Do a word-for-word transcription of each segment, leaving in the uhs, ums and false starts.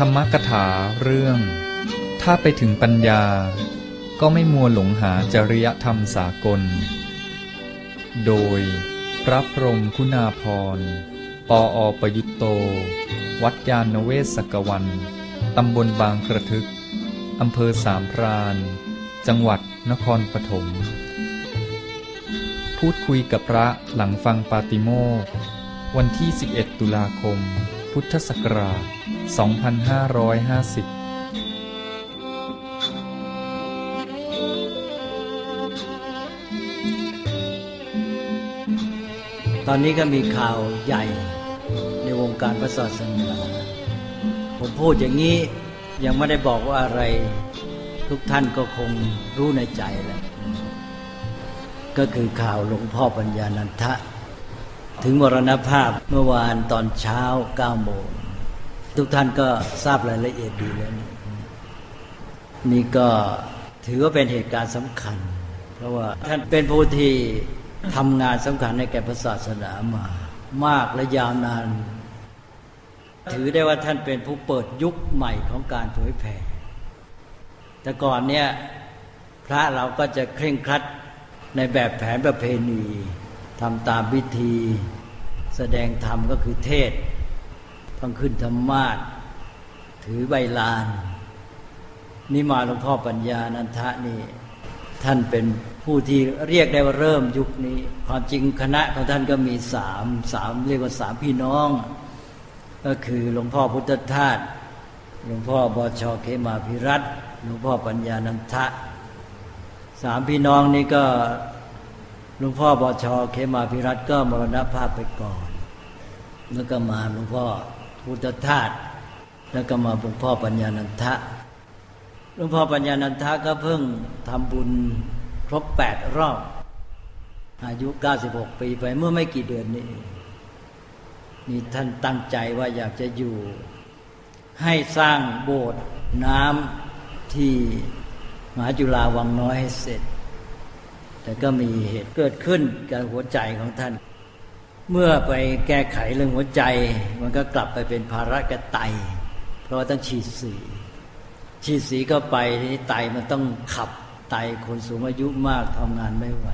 ธรรมกถาเรื่องถ้าไปถึงปัญญาก็ไม่มัวหลงหาจริยธรรมสากลโดยพระพรหมคุณาภรณ์ ปอ ประยุตโตวัดญาณเวศกวันตำบลบางกระทึกอำเภอสามพรานจังหวัดนครปฐมพูดคุยกับพระหลังฟังปาติโมกข์วันที่สิบเอ็ดตุลาคมพุทธศักราชสองพันห้าร้อยห้าสิบตอนนี้ก็มีข่าวใหญ่ในวงการพระศาสนาผมพูดอย่างนี้ยังไม่ได้บอกว่าอะไรทุกท่านก็คงรู้ในใจแล้วก็คือข่าวหลวงพ่อปัญญานันทะถึงมรณภาพเมื่อวานตอนเช้าเก้าโมงทุกท่านก็ทราบรายละเอียดดีแล้วนี่ก็ถือว่าเป็นเหตุการณ์สำคัญเพราะว่าท่านเป็นผู้ที่ทำงานสำคัญในแก่พระศาสนามามากและยาวนานถือได้ว่าท่านเป็นผู้เปิดยุคใหม่ของการเผยแผ่แต่ก่อนเนี่ยพระเราก็จะเคร่งครัดในแบบแผนประเพณีทำตามพิธีแสดงธรรมก็คือเทศต้องขึ้นธรรมาสน์ถือใบลานนี่มาหลวงพ่อปัญญานันทะนี่ท่านเป็นผู้ที่เรียกได้ว่าเริ่มยุคนี้ความจริงคณะของท่านก็มีสามสามเรียกว่าสามพี่น้องก็คือหลวงพ่อพุทธทาสหลวงพ่อบช.เขมาภิรัตน์หลวงพ่อปัญญานันทะสามพี่น้องนี้ก็หลวงพ่อบช.เขมาภิรัตน์ก็มรณภาพไปก่อนแล้วก็มาหลวงพ่อพุทธทาสแล้วก็มาหลวงพ่อปัญญานันทะหลวงพ่อปัญญานันทะก็เพิ่งทำบุญครบแปดรอบอายุเก้าสิบหกปีไปเมื่อไม่กี่เดือนนี้นี่ท่านตั้งใจว่าอยากจะอยู่ให้สร้างโบสถ์น้ำที่มหาจุฬาวังน้อยให้เสร็จแต่ก็มีเหตุเกิดขึ้นกับหัวใจของท่านเมื่อไปแก้ไขเรื่องหัวใจมันก็กลับไปเป็นภาระแก่ไตเพราะต้องฉีดสีฉีดสีเข้าไปนี่ไตมันต้องขับไตคนสูงอายุมากทำงานไม่ไหว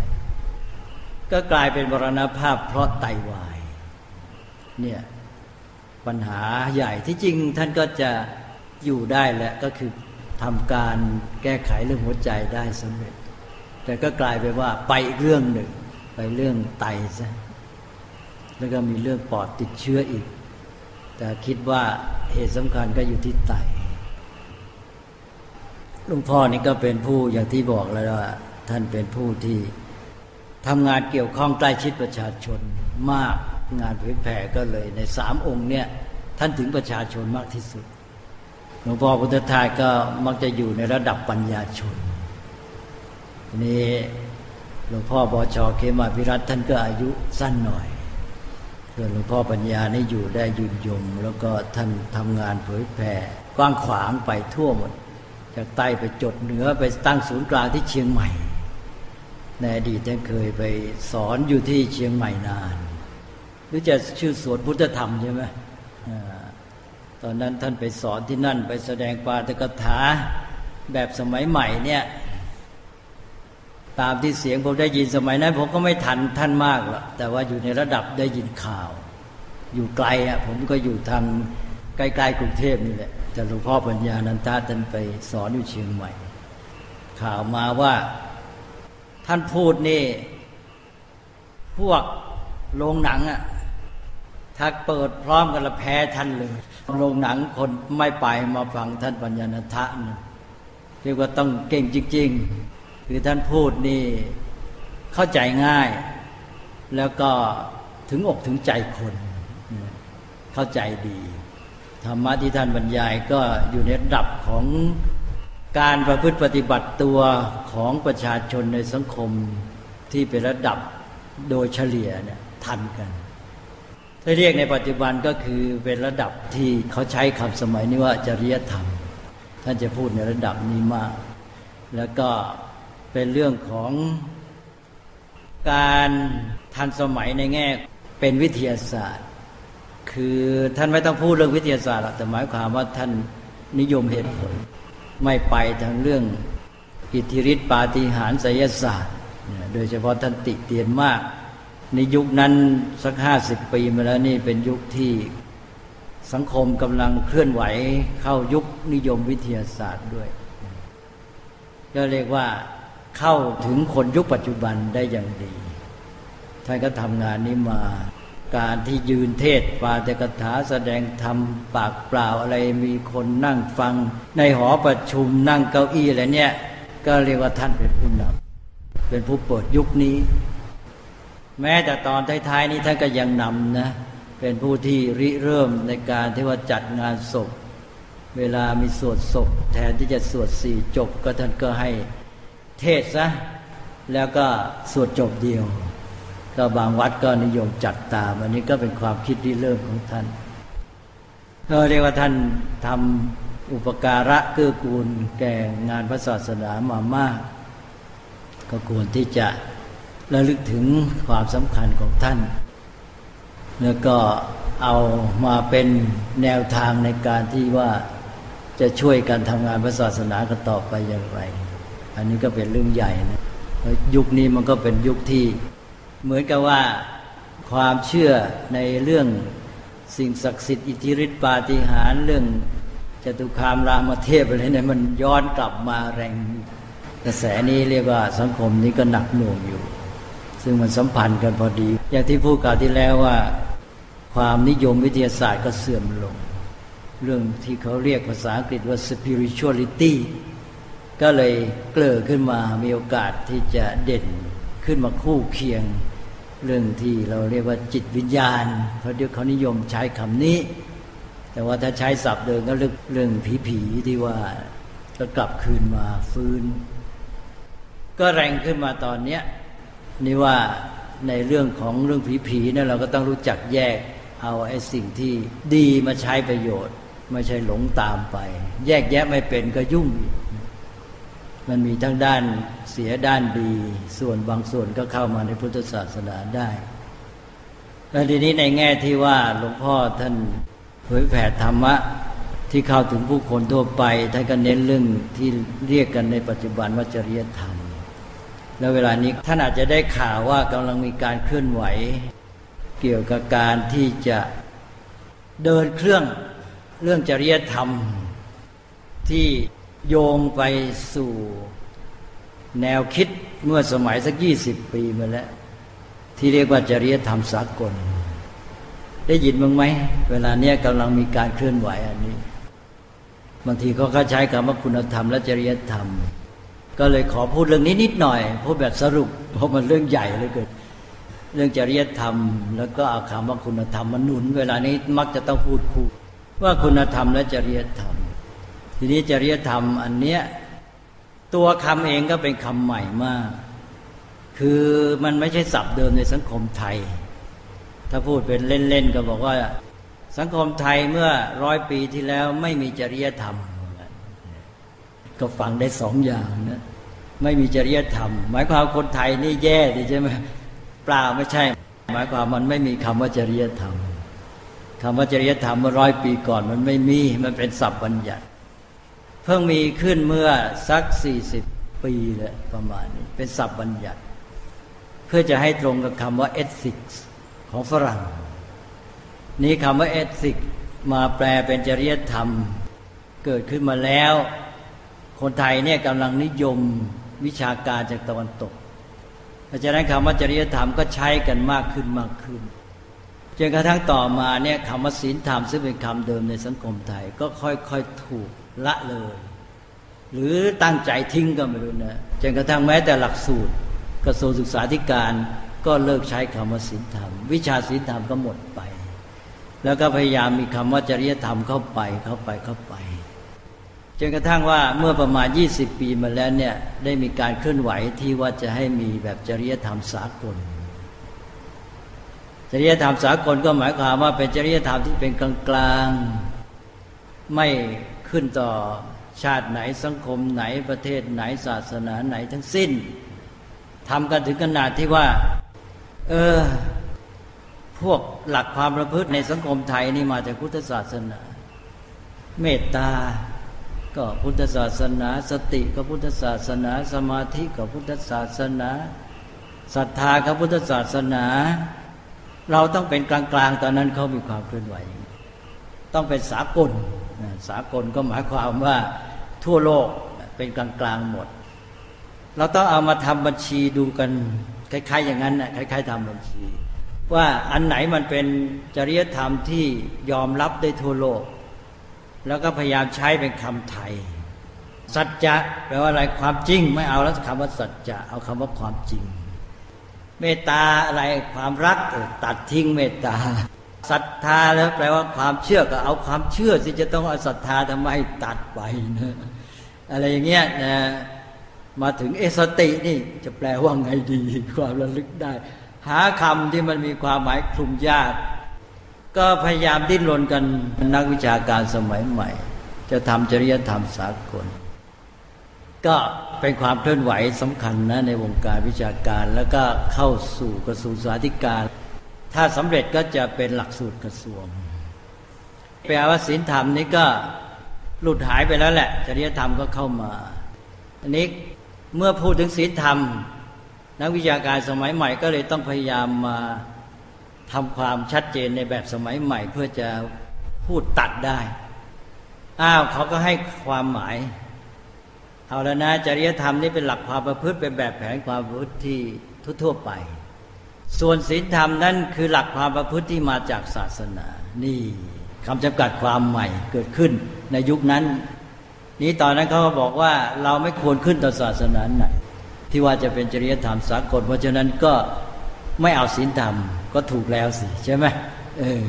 ก็กลายเป็นมรณภาพเพราะไตวายเนี่ยปัญหาใหญ่ที่จริงท่านก็จะอยู่ได้แหละก็คือทำการแก้ไขเรื่องหัวใจได้สำเร็จแต่ก็กลายไปว่าไปอีกเรื่องหนึ่งไปเรื่องไตซะแล้วก็มีเรื่องปอดติดเชื้ออีกแต่คิดว่าเหตุสำคัญก็อยู่ที่ไตหลวงพ่อนี่ก็เป็นผู้อย่างที่บอกแล้วว่าท่านเป็นผู้ที่ทำงานเกี่ยวข้องใกล้ชิดประชาชนมากงานเผยแผ่ก็เลยในสามองค์เนี่ยท่านถึงประชาชนมากที่สุดหลวงพ่อพุทธทาสก็มักจะอยู่ในระดับปัญญาชนนี่หลวงพ่อบช.เขมาภิรัตน์ท่านก็อายุสั้นหน่อยส่วนหลวงพ่อปัญญานี่อยู่ได้ยืนยงแล้วก็ท่านทำงานเผยแผ่กว้างขวางไปทั่วหมดจากใต้ไปจดเหนือไปตั้งศูนย์กลางที่เชียงใหม่ในอดีตท่านเคยไปสอนอยู่ที่เชียงใหม่นานหรือจะชื่อสวนพุทธธรรมใช่ไหมตอนนั้นท่านไปสอนที่นั่นไปแสดงปาฐกถาแบบสมัยใหม่เนี่ยตามที่เสียงผมได้ยินสมัยนั้นผมก็ไม่ทันท่านมากหรอกแต่ว่าอยู่ในระดับได้ยินข่าวอยู่ไกลอ่ะผมก็อยู่ทางใกล้ๆกรุงเทพนี่แหละแต่หลวงพ่อปัญญานันทะท่านไปสอนอยู่เชียงใหม่ข่าวมาว่าท่านพูดนี่พวกโรงหนังอ่ะถ้าเปิดพร้อมกันละแพ้ท่านเลยโรงหนังคนไม่ไปมาฟังท่านปัญญานันทะนะเรียกว่าต้องเก่งจริงๆคือท่านพูดนี่เข้าใจง่ายแล้วก็ถึงอกถึงใจคนเข้าใจดีธรรมะที่ท่านบรรยายก็อยู่ในระดับของการประพฤติปฏิบัติตัวของประชาชนในสังคมที่เป็นระดับโดยเฉลี่ยเนี่ยทันกันถ้าเรียกในปัจจุบันก็คือเป็นระดับที่เขาใช้คำสมัยนี้ว่าจริยธรรมท่านจะพูดในระดับนี้มากแล้วก็เป็นเรื่องของการทันสมัยในแง่เป็นวิทยาศาสตร์ คือท่านไม่ต้องพูดเรื่องวิทยาศาสตร์หรอกแต่หมายความว่าท่านนิยมเหตุผลไม่ไปทางเรื่องอิทธิฤทธิปาฏิหาริย์ไสยศาสตร์โดยเฉพาะท่านติเตียนมากในยุคนั้นสักห้าสิบปีมาแล้วนี่เป็นยุคที่สังคมกำลังเคลื่อนไหวเข้ายุคนิยมวิทยาศาสตร์ด้วยก็เรียกว่าเข้าถึงคนยุคปัจจุบันได้อย่างดีท่านก็ทำงานนี้มาการที่ยืนเทศน์ปาฐกถาแสดงธรรมปากเปล่าอะไรมีคนนั่งฟังในหอประชุมนั่งเก้าอี้อะไรเนี่ยก็เรียกว่าท่านเป็นผู้นำเป็นผู้เปิดยุคนี้แม้แต่ตอนท้ายๆนี้ท่านก็ยังนำนะเป็นผู้ที่ริเริ่มในการที่ว่าจัดงานศพเวลามีสวดศพแทนที่จะสวดสี่จบก็ท่านก็ให้เทศซะแล้วก็สวดจบเดียวก็บางวัดก็นิยมจัดตามอันนี้ก็เป็นความคิดริเริ่มของท่านก็เรียกว่าท่านทำอุปการะเกื้อกูลแก่งานพระศาสนามามากก็ควรที่จะระลึกถึงความสำคัญของท่านแล้วก็เอามาเป็นแนวทางในการที่ว่าจะช่วยกันทำงานพระศาสนากันต่อไปอย่างไรอันนี้ก็เป็นเรื่องใหญ่นะยุคนี้มันก็เป็นยุคที่เหมือนกับว่าความเชื่อในเรื่องสิ่งศักดิ์สิทธิ์อิทธิฤทธิปาฏิหาริย์เรื่องจตุคามรามเทพอะไรเนี่ยมันย้อนกลับมาแรงกระแสนี้เรียกว่าสังคมนี้ก็หนักหน่วงอยู่ซึ่งมันสัมพันธ์กันพอดีอย่างที่พูดกล่าวที่แล้วว่าความนิยมวิทยาศาสตร์ก็เสื่อมลงเรื่องที่เขาเรียกภาษาอังกฤษว่า spirituality ก็เลยเกล้อขึ้นมามีโอกาสที่จะเด่นขึ้นมาคู่เคียงเรื่องที่เราเรียกว่าจิตวิญญาณเขาเดี๋ยวเขานิยมใช้คำนี้แต่ว่าถ้าใช้ศัพท์เดิมก็เรื่องผีๆที่ว่าจะกลับคืนมาฟื้นก็แรงขึ้นมาตอนเนี้ยนี่ว่าในเรื่องของเรื่องผีๆเนี่ยเราก็ต้องรู้จักแยกเอาไอ้สิ่งที่ดีมาใช้ประโยชน์ไม่ใช่หลงตามไปแยกแยะไม่เป็นก็ยุ่งมันมีทั้งด้านเสียด้านดีส่วนบางส่วนก็เข้ามาในพุทธศาสนาได้และทีนี้ในแง่ที่ว่าหลวงพ่อท่านเผยแผ่ธรรมะที่เข้าถึงผู้คนทั่วไปท่านก็เน้นเรื่องที่เรียกกันในปัจจุบันว่าจริยธรรมแล้วเวลานี้ท่านอาจจะได้ข่าวว่ากำลังมีการเคลื่อนไหวเกี่ยวกับการที่จะเดินเครื่องเรื่องจริยธรรมที่โยงไปสู่แนวคิดเมื่อสมัยสักยี่สิบปีมาแล้วที่เรียกว่าจริยธรรมสากลได้ยินบ้างไหมเวลาเนี้ยกำลังมีการเคลื่อนไหวอันนี้บางทีเขาก็ใช้คำว่าคุณธรรมและจริยธรรมก็เลยขอพูดเรื่องนี้นิดหน่อยพูดแบบสรุปเพราะมันเรื่องใหญ่เหลือเกินเรื่องจริยธรรมแล้วก็เอาคำว่าคุณธรรมมาหนุนเวลานี้มักจะต้องพูดคู่ว่าคุณธรรมและจริยธรรมทีนี้จริยธรรมอันเนี้ยตัวคำเองก็เป็นคำใหม่มากคือมันไม่ใช่ศัพท์เดิมในสังคมไทยถ้าพูดเป็นเล่นๆก็บอกว่าสังคมไทยเมื่อร้อยปีที่แล้วไม่มีจริยธรรมก็ฟังได้สองอย่างนะไม่มีจริยธรรมหมายความคนไทยนี่แย่ดิใช่ไหมเปล่าไม่ใช่หมายความมันไม่มีคำว่าจริยธรรมคำว่าจริยธรรมเมื่อร้อยปีก่อนมันไม่มีมันเป็นศัพท์บัญญัติเพิ่งมีขึ้นเมื่อสักสี่สิบปีแล้วประมาณนี้เป็นศัพท์บัญญัติเพื่อจะให้ตรงกับคำว่า ethics ของฝรั่งนี้คำว่า ethics มาแปลเป็นจริยธรรมเกิดขึ้นมาแล้วคนไทยเนี่ยกำลังนิยมวิชาการจากตะวันตกเพราะฉะนั้นคำว่าจริยธรรมก็ใช้กันมากขึ้นมากขึ้นจนกระทั่งต่อมาเนี่ยคำว่าศีลธรรมซึ่งเป็นคำเดิมในสังคมไทยก็ค่อยๆถูกละเลยหรือตั้งใจทิ้งก็ไม่รู้นะจนกระทั่งแม้แต่หลักสูตรกระทรวงศึกษาธิการก็เลิกใช้คำว่าศีลธรรมวิชาศีลธรรมก็หมดไปแล้วก็พยายามมีคำว่าจริยธรรมเข้าไปเข้าไปเข้าไปจนกระทั่งว่าเมื่อประมาณยี่สิบปีมาแล้วเนี่ยได้มีการเคลื่อนไหวที่ว่าจะให้มีแบบจริยธรรมสากลจริยธรรมสากลก็หมายความว่าเป็นจริยธรรมที่เป็นกลางๆไม่ขึ้นต่อชาติไหนสังคมไหนประเทศไหนศาสนาไหนทั้งสิ้นทำกันถึงขนาดที่ว่าเออผ พวกหลักความประพฤติในสังคมไทยนี่มาจากพุทธศาสนาเมตตาก็พุทธศาสนาสติก็พุทธศาสนาสมาธิก็พุทธศาสนาศรัทธาก็พุทธศาสนาเราต้องเป็นกลางๆตอนนั้นเขามีความเคลื่อนไหวต้องเป็นสากลสากลก็หมายความว่าทั่วโลกเป็นกลางๆหมดเราต้องเอามาทำบัญชีดูกันคล้ายๆอย่างนั้นน่ะคล้ายๆทำบัญชีว่าอันไหนมันเป็นจริยธรรมที่ยอมรับได้ทั่วโลกแล้วก็พยายามใช้เป็นคำไทยสัจจะแปลว่าอะไรความจริงไม่เอาแล้วคำว่าสัจจะเอาคำว่าความจริงเมตตาอะไรความรักตัดทิ้งเมตตาศรัทธาแล้วแปลว่าความเชื่อก็เอาความเชื่อสิจะต้องเอาศรัทธาทำไมตัดไปนะอะไรอย่างเงี้ยนะมาถึงเอสตินี่จะแปลว่าไงดีความระลึกได้หาคำที่มันมีความหมายคลุมยากก็พยายามดิ้นรนกันนักวิชาการสมัยใหม่จะทำจริยธรรมสากลก็เป็นความเคลื่อนไหวสำคัญนะในวงการวิชาการแล้วก็เข้าสู่กระทรวงศึกษาธิการถ้าสำเร็จก็จะเป็นหลักสูตรกระทรวงแปลว่าศีลธรรมนี้ก็หลุดหายไปแล้วแหละจริยธรรมก็เข้ามาอันนี้เมื่อพูดถึงศีลธรรมนักวิชาการสมัยใหม่ก็เลยต้องพยายามมาทำความชัดเจนในแบบสมัยใหม่เพื่อจะพูดตัดได้อ้าวเขาก็ให้ความหมายเอาแล้วนะจริยธรรมนี่เป็นหลักความประพฤติเป็นแบบแผนความประพฤติที่ทั่วๆไปส่วนศีลธรรมนั่นคือหลักความประพฤติที่มาจากศาสนานี่คำจำกัดความใหม่เกิดขึ้นในยุคนั้นนี้ตอนนั้นเขาก็บอกว่าเราไม่ควรขึ้นต่อศาสนาไหนที่ว่าจะเป็นจริยธรรมสากลเพราะฉะนั้นก็ไม่เอาศีลธรรมก็ถูกแล้วสิใช่ไหมเออ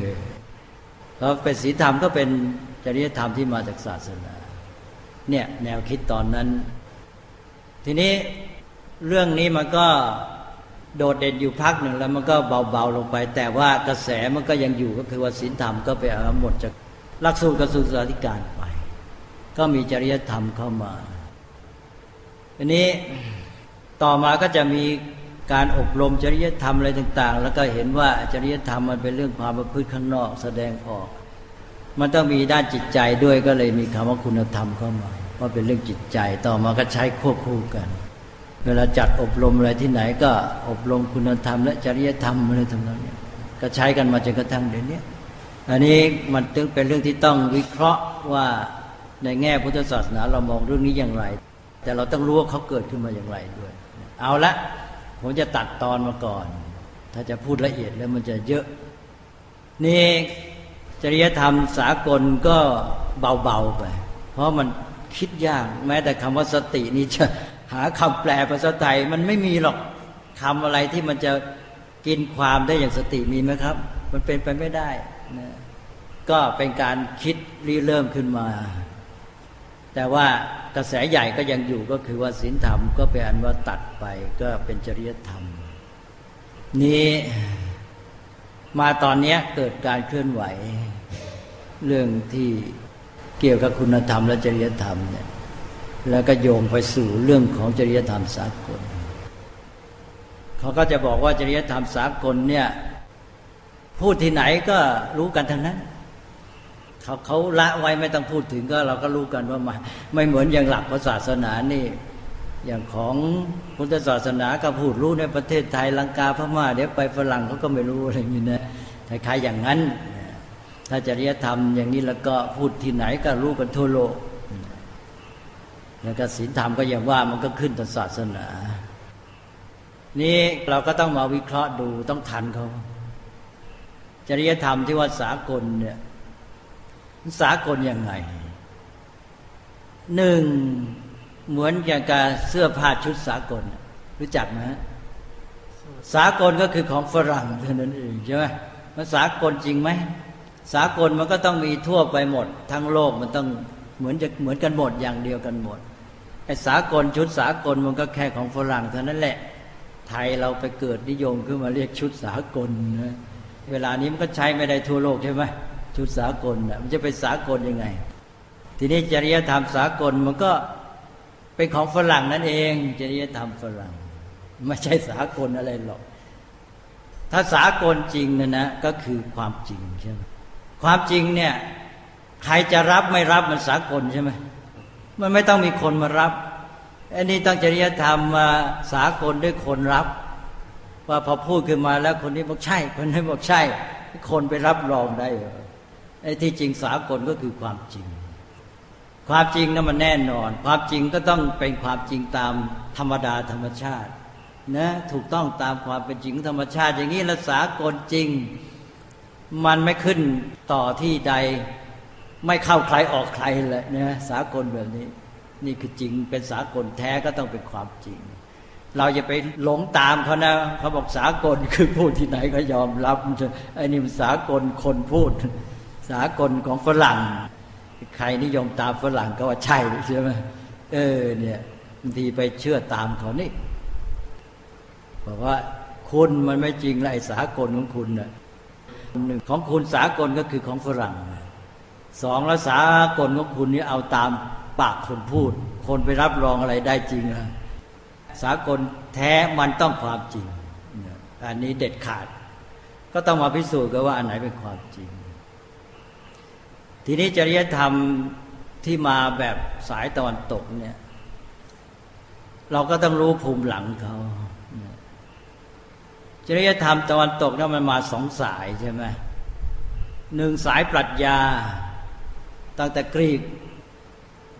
เพราะเป็นศีลธรรมก็เป็นจริยธรรมที่มาจากศาสนาเนี่ยแนวคิดตอนนั้นทีนี้เรื่องนี้มันก็โดดเด่นอยู่พักหนึ่งแล้วมันก็เบาๆลงไปแต่ว่ากระแสมันก็ยังอยู่ก็คือว่าศีลธรรมก็ไปเอาหมดจากหลักสูตรกระทรวงศึกษาธิการไปก็มีจริยธรรมเข้ามาทีนี้ต่อมาก็จะมีการอบรมจริยธรรมอะไรต่างๆแล้วก็เห็นว่าจริยธรรมมันเป็นเรื่องความประพฤติข้างนอกแสดงออกมันต้องมีด้านจิตใจด้วยก็เลยมีคำว่าคุณธรรมเข้ามาว่าเป็นเรื่องจิตใจต่อมาก็ใช้ควบคู่กันเวลาจัดอบรมอะไรที่ไหนก็อบรมคุณธรรมและจริยธรรมอะไรทำนองนี้ก็ใช้กันมาจนกระทั่งเดี๋ยวนี้อันนี้มันจึงเป็นเรื่องที่ต้องวิเคราะห์ว่าในแง่พุทธศาสนาเรามองเรื่องนี้อย่างไรแต่เราต้องรู้ว่าเขาเกิดขึ้นมาอย่างไรด้วยเอาละผมจะตัดตอนมาก่อนถ้าจะพูดละเอียดแล้วมันจะเยอะนี่จริยธรรมสากลก็เบาๆไปเพราะมันคิดยากแม้แต่คำว่าสตินี่จะหาคำแปลภาษาไทยมันไม่มีหรอกคำอะไรที่มันจะกินความได้อย่างสติมีไหมครับมันเป็นไปไม่ได้นะก็เป็นการคิดริเริ่มขึ้นมาแต่ว่ากระแสใหญ่ก็ยังอยู่ก็คือว่าศีลธรรมก็เป็นอันว่าตัดไปก็เป็นจริยธรรมนี้มาตอนนี้เกิดการเคลื่อนไหวเรื่องที่เกี่ยวกับคุณธรรมและจริยธรรมเนี่ยแล้วก็โยงไปสู่เรื่องของจริยธรรมสากลเขาก็จะบอกว่าจริยธรรมสากลเนี่ยพูดที่ไหนก็รู้กันทั้งนั้นเขาเขาละไว้ไม่ต้องพูดถึงก็เราก็รู้กันว่ามาไม่เหมือนอย่างหลักศาสนานี่อย่างของพุทธศาสนาก็พูดรู้ในประเทศไทยลังกาพม่าเดี๋ยวไปฝรั่งเขาก็ไม่รู้อะไรอย่างนี้นะคล้ายๆอย่างนั้นถ้าจริยธรรมอย่างนี้แล้วก็พูดที่ไหนก็รู้กันทั่วโลกแล้วก็ศีลธรรมก็อย่างว่ามันก็ขึ้นต่อศาสนานี่เราก็ต้องมาวิเคราะห์ดูต้องทันเขาจริยธรรมที่ว่าสากลเนี่ยสากลยังไงหนึ่งเหมือนอย่างกับเสื้อผ้าชุดสากลรู้จักไหมสากลก็คือของฝรั่งเท่านั้นเองใช่ไหมมันสากลจริงไหมสากลมันก็ต้องมีทั่วไปหมดทั้งโลกมันต้องเหมือนจะเหมือนกันหมดอย่างเดียวกันหมดไอ้สากลชุดสากลมันก็แค่ของฝรั่งเท่านั้นแหละไทยเราไปเกิดนิยมขึ้นมาเรียกชุดสากลนะเวลานี้มันก็ใช้ไม่ได้ทั่วโลกใช่ไหมชุดสากลน่ะมันจะเป็นสากลยังไงทีนี้จริยธรรมสากลมันก็เป็นของฝรั่งนั่นเองจริยธรรมฝรั่งไม่ใช่สากลอะไรหรอก ถ้าสากลจริงเนี่ยนะก็คือความจริงใช่ไหมความจริงเนี่ยใครจะรับไม่รับมันสากลใช่ไหมมันไม่ต้องมีคนมารับอันนี้ต้องจริยธรรมมาสากลด้วยคนรับว่าพอพูดขึ้นมาแล้วคนนี้บอกใช่คนนี้บอกใช่คนไปรับรองได้ไอ้ที่จริงสากลก็คือความจริงความจริงนั้นมันแน่นอนความจริงก็ต้องเป็นความจริงตามธรรมดาธรรมชาตินะถูกต้องตามความเป็นจริงธรรมชาติอย่างนี้ละสากลจริงมันไม่ขึ้นต่อที่ใดไม่เข้าใครออกใครเลยนะสากลแบบนี้นี่คือจริงเป็นสากลแท้ก็ต้องเป็นความจริงเราจะไปหลงตามเขานะเขาบอกสากลคือพูดที่ไหนก็ยอมรับไอ้นี่มันสากลคนพูดสากลของฝรั่งใครนิยมตามฝรั่งก็ว่าใช่ใช่ไหมเออเนี่ยบางทีไปเชื่อตามเขานี่บอกว่าคุณมันไม่จริงแล้วไอ้สากลของคุณน่ะหนึ่งของคุณสากลก็คือของฝรั่งสองแล้วสากลของคุณนี่เอาตามปากคนพูดคนไปรับรองอะไรได้จริงนะสากลแท้มันต้องความจริงอันนี้เด็ดขาดก็ต้องมาพิสูจน์กันว่าอันไหนเป็นความจริงทีนี้จริยธรรมที่มาแบบสายตะวันตกเนี่ยเราก็ต้องรู้ภูมิหลังเขาจริยธรรมตะวันตกนั้นมันมาสองสายใช่ไหมหนึ่งสายปรัชญาตั้งแต่กรีก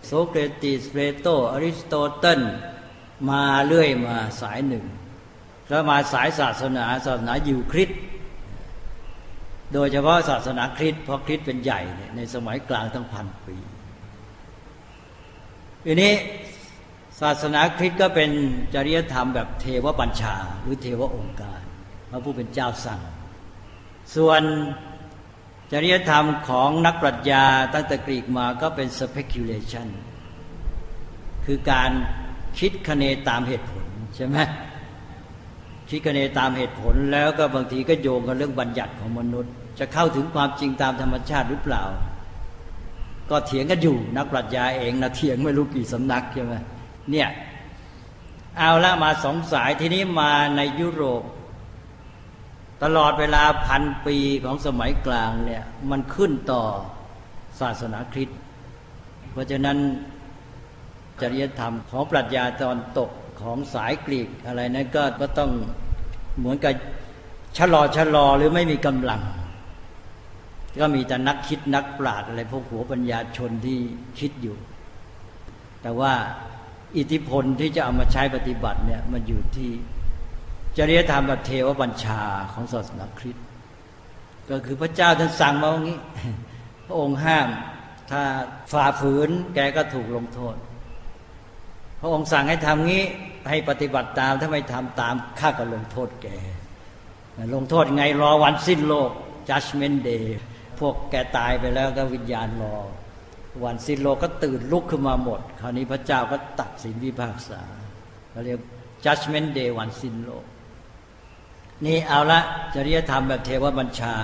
โสเครติสเพลโตอริสโตเติลมาเรื่อยมาสายหนึ่งแล้วมาสายศาสนาศาสนายิวคริสต์โดยเฉพาะศาสนาคริสต์เพราะคริสต์เป็นใหญ่ในสมัยกลางตั้งพันปีทีนี้ศาสนาคริสต์ก็เป็นจริยธรรมแบบเทวบัญชาหรือเทวองค์การพระผู้เป็นเจ้าสั่งส่วนจริยธรรมของนักปรัชญาตั้งแต่กรีกมาก็เป็น speculation คือการคิดคะเนตามเหตุผลใช่ไหมคิดคะเนตามเหตุผลแล้วก็บางทีก็โยงกับเรื่องบัญญัติของมนุษย์จะเข้าถึงความจริงตามธรรมชาติหรือเปล่าก็เถียงกันอยู่นักปรัชญาเองนะเถียงไม่รู้กี่สำนักใช่ไหมเนี่ยเอาละมาสองสายทีนี้มาในยุโรปตลอดเวลาพันปีของสมัยกลางเนี่ยมันขึ้นต่อศาสนาคริสต์เพราะฉะนั้นจริยธรรมของปรัชญาตะวันตกของสายกรีกอะไรนั้นก็ก็ต้องเหมือนกับชะลอชะลอหรือไม่มีกำลังก็มีแต่นักคิดนักปราชญ์อะไรพวกหัวปัญญาชนที่คิดอยู่แต่ว่าอิทธิพลที่จะเอามาใช้ปฏิบัติเนี่ยมันอยู่ที่จริยธรรมแบบเทวบัญชาของศาสนาคริสต์ก็คือพระเจ้าท่านสั่งมาว่างี้พระองค์ห้ามถ้าฝ่าฝืนแกก็ถูกลงโทษพระองค์สั่งให้ทำงี้ให้ปฏิบัติตามถ้าไม่ทำตามข้าก็ลงโทษแกลงโทษไงรอวันสิ้นโลก Judgment Day พวกแกตายไปแล้วก็วิญญาณรอวันสิ้นโลกก็ตื่นลุกขึ้นมาหมดคราวนี้พระเจ้าก็ตัดสินพิพากษาเขาเรียก Judgment Day วันสิ้นโลกนี่เอาละจริยธรรมแบบเทวบัญชา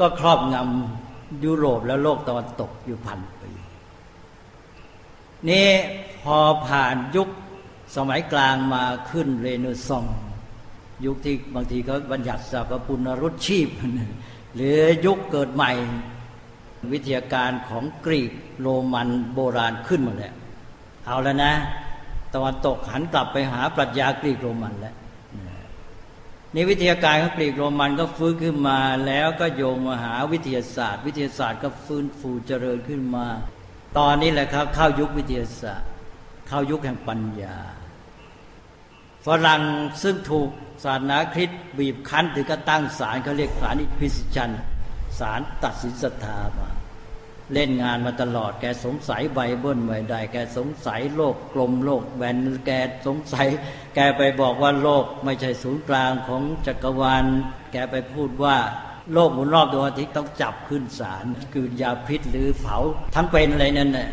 ก็ครอบงำยุโรปและโลกตะวันตกอยู่พันปีนี่พอผ่านยุคสมัยกลางมาขึ้นเรเนซองส์ยุคที่บางทีเขาบัญญัติสรรพปุณรุจชีพหรือยุคเกิดใหม่วิทยาการของกรีกโรมันโบราณขึ้นมาแล้วเอาแล้วนะตะวันตกหันกลับไปหาปรัชญากรีกโรมันแล้วในวิทยาการของกรีกโรมันก็ฟื้นขึ้นมาแล้วก็โยงมาหาวิทยาศาสตร์วิทยาศาสตร์ก็ฟื้นฟูเจริญขึ้นมาตอนนี้แหละครับเข้ายุควิทยาศาสตร์เข้ายุคแห่งปัญญาฝรั่งซึ่งถูกศาสนาคริสต์บีบคั้นถึงก็ตั้งศาลเขาเรียกศาลอินควิซิชันศาลตัดสินศรัทธามาเล่นงานมาตลอดแกสงสัยไบเบิลไม่ได้แกสงสัยโลกกลมโลกแบนแกสงสัยแกไปบอกว่าโลกไม่ใช่ศูนย์กลางของจักรวาลแกไปพูดว่าโลกหมุนรอบดวงอาทิตย์ต้องจับขึ้นศาลคืนยาพิษหรือเผาทั้งเป็นอะไรนั่นน่ะ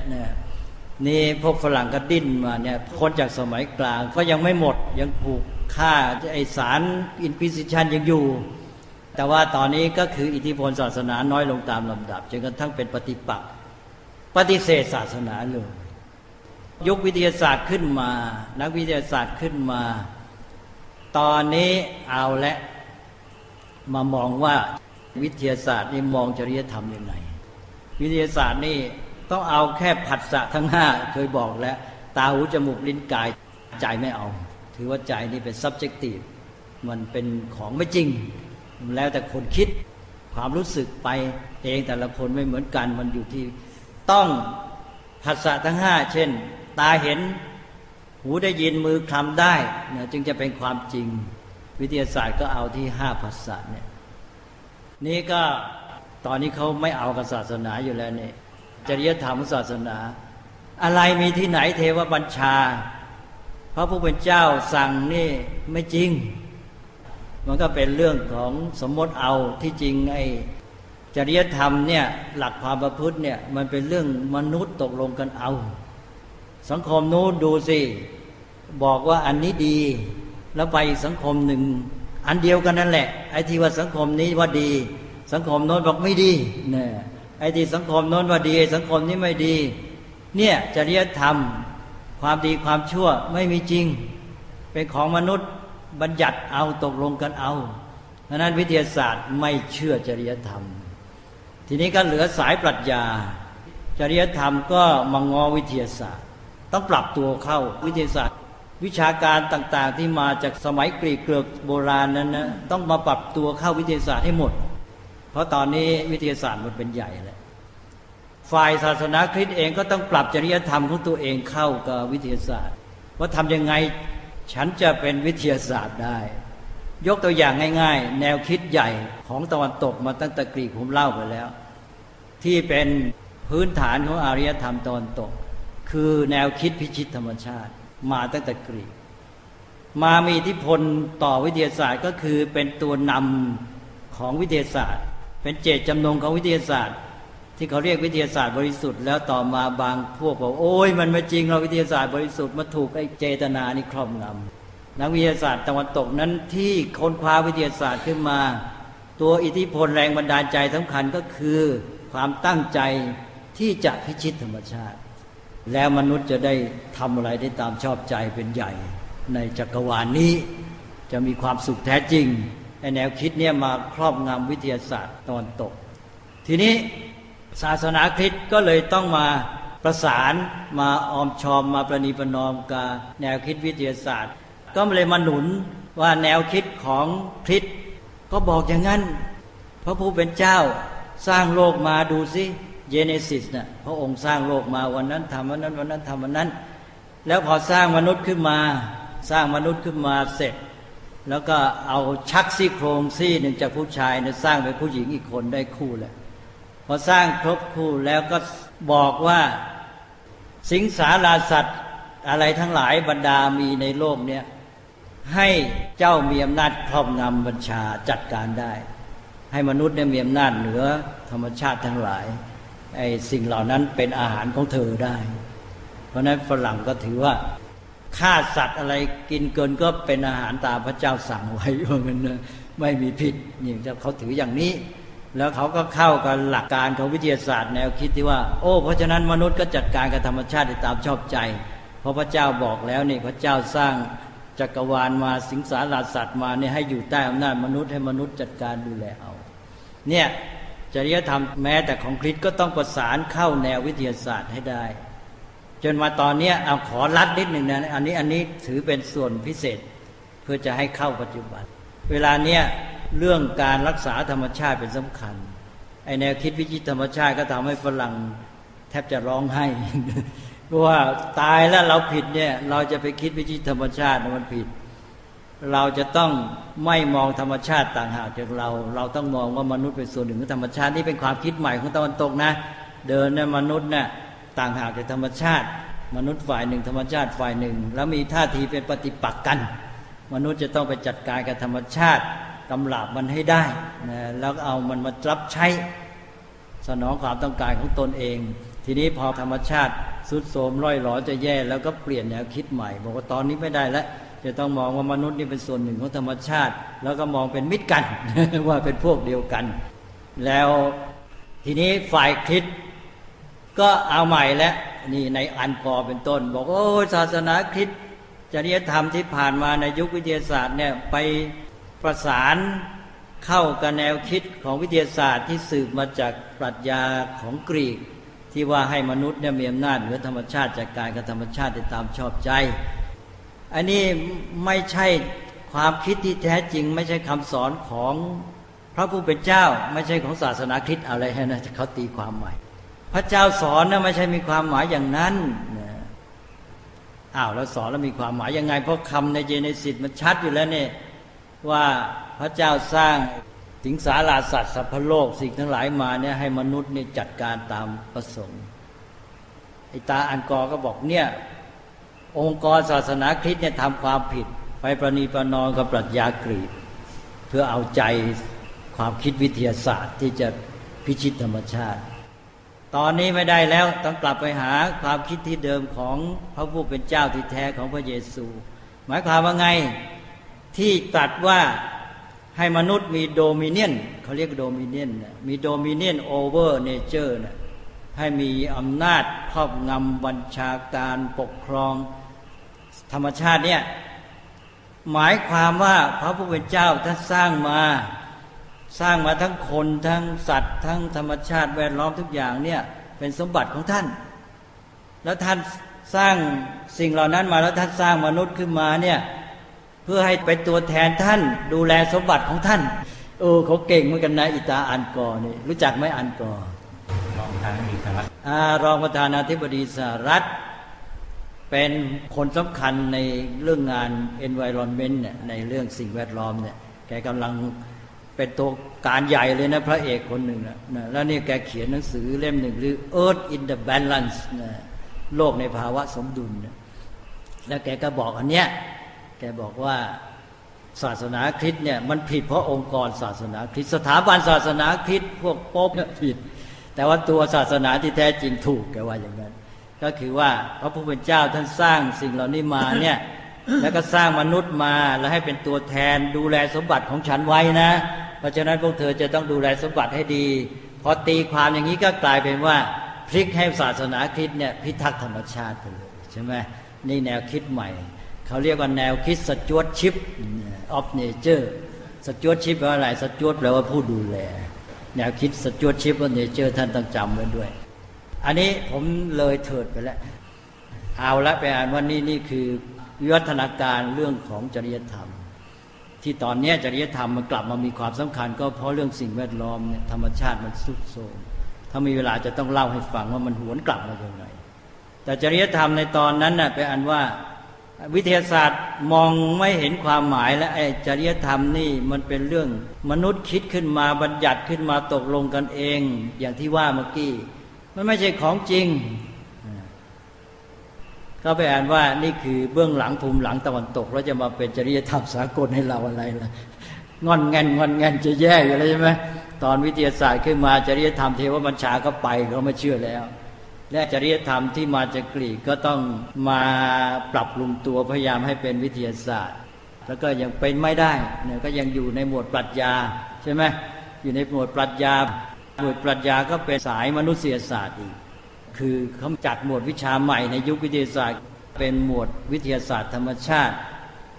นี่พวกฝรั่งก็ดิ้นมาเนี่ยคนจากสมัยกลางก็ยังไม่หมดยังผูกฆ่าไอศาลอินควิซิชันยังอยู่แต่ว่าตอนนี้ก็คืออิทธิพลศาสนาน้อยลงตามลำดับจนกระทั่งเป็นปฏิปักษ์ปฏิเสธศาสนาเลยยุควิทยาศาสตร์ขึ้นมานักวิทยาศาสตร์ขึ้นมาตอนนี้เอาและ มามองว่าวิทยาศาสตร์นี่มองจริยธรรมยังไงวิทยาศาสตร์นี่ต้องเอาแค่ผัสสะทั้งห้าเคยบอกแล้วตาหูจมูกลิ้นกายใจไม่เอาถือว่าใจนี่เป็น subjective มันเป็นของไม่จริงแล้วแต่คนคิดความรู้สึกไปเองแต่ละคนไม่เหมือนกันมันอยู่ที่ต้องผัสสะทั้งห้าเช่นตาเห็นหูได้ยินมือคลำได้นะจึงจะเป็นความจริงวิทยาศาสตร์ก็เอาที่ห้าผัสสะเนี่ยนี่ก็ตอนนี้เขาไม่เอากับศาสนาอยู่แล้วเนี่ยจริยธรรมศาสนาอะไรมีที่ไหนเทวบัญชาพระผู้เป็นเจ้าสั่งนี่ไม่จริงมันก็เป็นเรื่องของสมมติเอาที่จริงไอ้จริยธรรมเนี่ยหลักความประพฤติเนี่ยมันเป็นเรื่องมนุษย์ตกลงกันเอาสังคมนู้นดูสิบอกว่าอันนี้ดีแล้วไปอีกสังคมหนึ่งอันเดียวกันนั่นแหละไอ้ที่ว่าสังคมนี้ว่าดีสังคมโน้นบอกไม่ดีเนี่ยไอ้ที่สังคมโน้นว่าดีสังคมนี้ไม่ดีเนี่ยจริยธรรมความดีความชั่วไม่มีจริงเป็นของมนุษย์บัญญัติเอาตกลงกันเอาเพราะนั้นวิทยาศาสตร์ไม่เชื่อจริยธรรมทีนี้ก็เหลือสายปรัชญาจริยธรรมก็มางอวิทยาศาสตร์ต้องปรับตัวเข้าวิทยาศาสตร์วิชาการต่างๆที่มาจากสมัยกรีกเกลือกโบราณนั้นนะต้องมาปรับตัวเข้าวิทยาศาสตร์ให้หมดเพราะตอนนี้วิทยาศาสตร์มันเป็นใหญ่แล้วฝ่ายศาสนาคริสต์เองก็ต้องปรับจริยธรรมของตัวเองเข้ากับวิทยาศาสตร์ว่าทำยังไงฉันจะเป็นวิทยาศาสตร์ได้ยกตัวอย่างง่ายๆแนวคิดใหญ่ของตะวันตกมาตั้งแต่กรีกผมเล่าไปแล้วที่เป็นพื้นฐานของอารยธรรมตะวันตกคือแนวคิดพิชิตธรรมชาติมาตั้งแต่กรีกมามีอิทธิพลต่อวิทยาศาสตร์ก็คือเป็นตัวนำของวิทยาศาสตร์เป็นเจตจำนงของวิทยาศาสตร์ที่เขาเรียกวิทยาศาสตร์บริสุทธิ์แล้วต่อมาบางพวกบอกโอ้ยมันไม่จริงเราวิทยาศาสตร์บริสุทธิ์มาถูกไอ้เจตนานี่ครอบงำนักวิทยาศาสตร์ตะวันตกนั้นที่ค้นคว้าวิทยาศาสตร์ขึ้นมาตัวอิทธิพลแรงบันดาลใจสำคัญก็คือความตั้งใจที่จะพิชิตธรรมชาติแล้วมนุษย์จะได้ทำอะไรได้ตามชอบใจเป็นใหญ่ในจักรวาลนี้จะมีความสุขแท้จริงไอ้แนวคิดเนี่ยมาครอบงำวิทยาศาสตร์ตะวันตกทีนี้ศาสนาคริสต์ก็เลยต้องมาประสานมาออมชอมมาประนีประนอมกับแนวคิดวิทยาศาสตร์ก็เลยมาหนุนว่าแนวคิดของคริสต์ก็บอกอย่างนั้นพระผู้เป็นเจ้าสร้างโลกมาดูสิเจเนซิสเนี่ยพระองค์สร้างโลกมาวันนั้นทำวันนั้นวันนั้นทำวันนั้นแล้วพอสร้างมนุษย์ขึ้นมาสร้างมนุษย์ขึ้นมาเสร็จแล้วก็เอาชักซี่โครงซี่หนึ่งจากผู้ชายเนี่ยสร้างเป็นผู้หญิงอีกคนได้คู่แหละพอสร้างครบคู่แล้วก็บอกว่าสิงสาราสัตว์อะไรทั้งหลายบรรดามีในโลกเนี่ยให้เจ้ามีอำนาจครอบงำบัญชาจัดการได้ให้มนุษย์เนี่ยมีอำนาจเหนือธรรมชาติทั้งหลายไอ้สิ่งเหล่านั้นเป็นอาหารของเธอได้เพราะนั้นฝรั่งก็ถือว่าฆ่าสัตว์อะไรกินเกินก็เป็นอาหารตามพระเจ้าสั่งไว้ว่างั้นนะไม่มีผิดอย่างที่เขาถืออย่างนี้แล้วเขาก็เข้ากับหลักการของวิทยาศาสตร์แนวคิดที่ว่าโอ้เพราะฉะนั้นมนุษย์ก็จัดการกับธรรมชาติตามชอบใจเพราะพระเจ้าบอกแล้วนี่พระเจ้าสร้างจักรวาลมาสิงสารสัตว์มาเนี่ยให้อยู่ใต้อำนาจมนุษย์ให้มนุษย์จัดการดูแลเอาเนี่ยจริยธรรมแม้แต่ของคริสต์ก็ต้องประสานเข้าแนววิทยาศาสตร์ให้ได้จนมาตอนนี้เอาขอลัดนิดหนึ่งนะอันนี้อันนี้ถือเป็นส่วนพิเศษเพื่อจะให้เข้าปัจจุบันเวลาเนี้ยเรื่องการรักษาธรรมชาติเป็นสำคัญไอแนวคิดวิจิตรธรรมชาติก็ทำให้ฝรั่งแทบจะร้องไห้เพราะว่าตายแล้วเราผิดเนี่ยเราจะไปคิดวิจิตรธรรมชาติมันผิดเราจะต้องไม่มองธรรมชาติต่างหากจากเราเราต้องมองว่ามนุษย์เป็นส่วนหนึ่งของธรรมชาตินี่เป็นความคิดใหม่ของตะวันตกนะเดินเนี่ยมนุษย์เนี่ยต่างหากจากธรรมชาติมนุษย์ฝ่ายหนึ่งธรรมชาติฝ่ายหนึ่งแล้วมีท่าทีเป็นปฏิปักษ์กันมนุษย์จะต้องไปจัดการกับธรรมชาติกำลับมันให้ได้นะแล้วเอามันมารับใช้สนองความต้องการของตนเองทีนี้พอธรรมชาติทรุดโทรมร่อยหรอจะแย่แล้วก็เปลี่ยนแนวคิดใหม่บอกว่าตอนนี้ไม่ได้แล้วจะต้องมองว่ามนุษย์นี่เป็นส่วนหนึ่งของธรรมชาติแล้วก็มองเป็นมิตรกัน ว่าเป็นพวกเดียวกันแล้วทีนี้ฝ่ายคริสต์ก็เอาใหม่แล้วนี่ในอันกอเป็นต้นบอกโอ้ศาสนาคริสต์จริยธรรมที่ผ่านมาในยุควิทยาศาสตร์เนี่ยไปประสาน เข้ากับแนวคิดของวิทยาศาสตร์ที่สืบมาจากปรัชญาของกรีกที่ว่าให้มนุษย์เนี่ยมีอำนาจเหนือธรรมชาติจากการกับธรรมชาติได้ตามชอบใจอันนี้ไม่ใช่ความคิดที่แท้จริงไม่ใช่คำสอนของพระผู้เป็นเจ้าไม่ใช่ของศาสนาคริสต์อะไรนะเขาตีความใหม่พระเจ้าสอนนะไม่ใช่มีความหมายอย่างนั้นอ้าวแล้วสอนแล้วมีความหมายยังไงเพราะคำในเจเนซิสมันชัดอยู่แล้วเนี่ยว่าพระเจ้าสร้างสิงสาราสัตว์สัพพโลกสิ่งทั้งหลายมาเนี่ยให้มนุษย์เนี่ยจัดการตามประสงค์ไอ้ตาอันกอก็บอกเนี่ยองค์กรศาสนาคริสต์เนี่ยทำความผิดไปประนีประนอมกับปรัชญากรีกเพื่อเอาใจความคิดวิทยาศาสตร์ที่จะพิชิตธรรมชาติตอนนี้ไม่ได้แล้วต้องกลับไปหาความคิดที่เดิมของพระผู้เป็นเจ้าที่แท้ของพระเยซูหมายความว่าไงที่ตรัสว่าให้มนุษย์มีโดมิเนียนเขาเรียกโดมิเนียนมีโดมิเนียนโอเวอร์เนเจอร์ให้มีอำนาจครอบงำบัญชาการปกครองธรรมชาติเนี่ยหมายความว่าพระผู้เป็นเจ้าท่านสร้างมาสร้างมาทั้งคนทั้งสัตว์ทั้งธรรมชาติแวดล้อมทุกอย่างเนี่ยเป็นสมบัติของท่านแล้วท่านสร้างสิ่งเหล่านั้นมาแล้วท่านสร้างมนุษย์ขึ้นมาเนี่ยเพื่อให้เป็นตัวแทนท่านดูแลสมบัติของท่านโอ้เขาเก่งเหมือนกันนะอิตาอันกอนี่รู้จักไหมอันกอรองประธานาธิบดีสหรัฐรองประธานาธิบดีสหรัฐเป็นคนสำคัญในเรื่องงาน environment เนี่ยในเรื่องสิ่งแวดล้อมเนี่ยแกกำลังเป็นตัวการใหญ่เลยนะพระเอกคนหนึ่งนะแล้วนี่แกเขียนหนังสือเล่มหนึ่งชื่อ Earth in the Balance นะโลกในภาวะสมดุลนะแล้วแกก็บอกอันเนี้ยแกบอกว่าศาสนาคริสต์เนี่ยมันผิดเพราะองค์กรศาสนาคริสต์สถาบันศาสนาคริสต์พวกป๊อปผิดแต่ว่าตัวศาสนาที่แท้จริงถูกแกว่าอย่างนั้นก็คือว่าพระผู้เป็นเจ้าท่านสร้างสิ่งเหล่านี้มาเนี่ยแล้วก็สร้างมนุษย์มาแล้วให้เป็นตัวแทนดูแลสมบัติของฉันไว้นะเพราะฉะนั้นพวกเธอจะต้องดูแลสมบัติให้ดีพอตีความอย่างนี้ก็กลายเป็นว่าพลิกให้ศาสนาคริสต์เนี่ยพิทักษ์ธรรมชาติไปเลยใช่ไหมนี่แนวคิดใหม่เขาเรียกว่าแนวคิดสจ๊วตชิปออฟเนเจอร์สจ๊วตชิปแปลว่าอะไรสจ๊วตแปลว่าผู้ดูแลแนวคิดสจ๊วตชิปออฟเนเจอร์ท่านต้องจำไว้ด้วยอันนี้ผมเลยเถิดไปแล้วเอาละไปอ่านวันนี้นี่คือวิวัฒนาการเรื่องของจริยธรรมที่ตอนนี้จริยธรรมมันกลับมามีความสำคัญก็เพราะเรื่องสิ่งแวดล้อมเนี่ยธรรมชาติมันทรุดโทรมถ้ามีเวลาจะต้องเล่าให้ฟังว่ามันหวนกลับมาอย่างไรแต่จริยธรรมในตอนนั้นน่ะไปอ่านว่าวิทยาศาสตร์มองไม่เห็นความหมายและไอ้จริยธรรมนี่มันเป็นเรื่องมนุษย์คิดขึ้นมาบัญญัติขึ้นมาตกลงกันเองอย่างที่ว่าเมื่อกี้มันไม่ใช่ของจริงก็ไปอ่านว่านี่คือเบื้องหลังภูมิหลังตะวันตกแล้วจะมาเป็นจริยธรรมสากลให้เราอะไรล่ะงอนแงนงอนแงนจะแย่อยู่แล้วใช่ไหมตอนวิทยาศาสตร์ขึ้นมาจริยธรรมเทวบัญชาก็ไปเขาไม่เชื่อแล้วและจริยธรรมที่มาจากกรีกก็ต้องมาปรับปรุงตัวพยายามให้เป็นวิทยาศาสตร์แล้วก็ยังเป็นไม่ได้เนี่ยก็ยังอยู่ในหมวดปรัชญาใช่ไหมอยู่ในหมวดปรัชญาหมวดปรัชญาก็เป็นสายมนุษยศาสตร์อีกคือเขาจัดหมวดวิชาใหม่ในยุควิทยาศาสตร์เป็นหมวดวิทยาศาสตร์ธรรมชาติ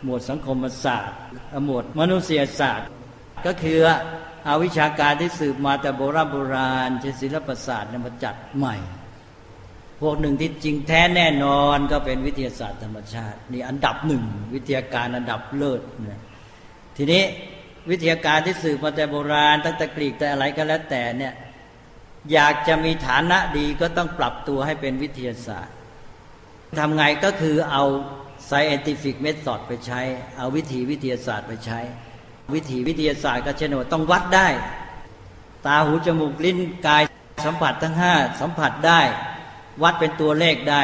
หมวดสังคมศาสตร์หมวดมนุษยศาสตร์ก็คือเอาวิชาการที่สืบมาแต่โบราณโบราณเช่นศิลปศาสตร์นำมาจัดใหม่พวกหนึ่งที่จริงแท้แน่นอนก็เป็นวิทยาศาสตร์ธรรมชาตินี่อันดับหนึ่งวิทยาการอันดับเลิศนะทีนี้วิทยาการที่สืบมาแต่โบราณตั้งแต่กรีกแต่อะไรก็แล้วแต่เนี่ยอยากจะมีฐานะดีก็ต้องปรับตัวให้เป็นวิทยาศาสตร์ทำไงก็คือเอา scientific method ไปใช้เอาวิธีวิทยาศาสตร์ไปใช้วิธีวิทยาศาสตร์ก็เช่นว่าต้องวัดได้ตาหูจมูกลิ้นกายสัมผัสทั้งห้าสัมผัสได้วัดเป็นตัวเลขได้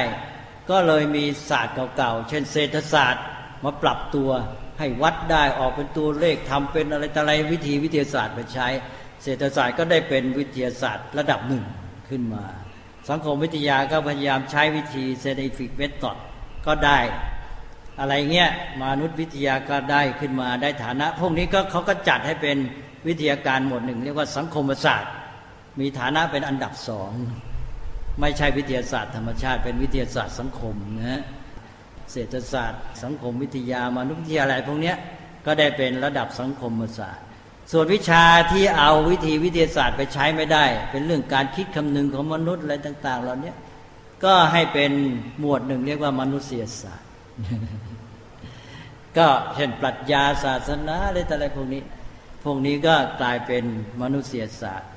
ก็เลยมีศาสตร์เก่าๆเช่นเศรษฐศาสตร์มาปรับตัวให้วัดได้ออกเป็นตัวเลขทำเป็นอะไรต่ออะไรวิธีวิทยาศาสตร์ไปใช้เศรษฐศาสตร์ก็ได้เป็นวิทยาศาสตร์ระดับหนึ่งขึ้นมาสังคมวิทยาก็พยายามใช้วิธี scientific method ก็ได้อะไรเงี้ยมนุษยวิทยาก็ได้ขึ้นมาได้ฐานะพวกนี้ก็เขาก็จัดให้เป็นวิทยาการหมวดหนึ่งเรียกว่าสังคมศาสตร์มีฐานะเป็นอันดับสองไม่ใช่วิทยาศาสตร์ธรรมชาติเป็นวิทยาศาสตร์สังคมนะเศรษฐศาสตร์สังคมวิทยามนุษยวิทยาอะไรพวกเนี้ยก็ได้เป็นระดับสังคมศาสตร์ ส่วนวิชาที่เอาวิธีวิทยาศาสตร์ไปใช้ไม่ได้เป็นเรื่องการคิดคำนึงของมนุษย์อะไรต่างๆเหล่านี้ก็ให้เป็นหมวดหนึ่งเรียกว่ามนุษยศาสตร์ ก็เช่นปรัชญาศาสนาอะไรต่างๆพวกนี้พวกนี้ก็กลายเป็นมนุษยศาสตร์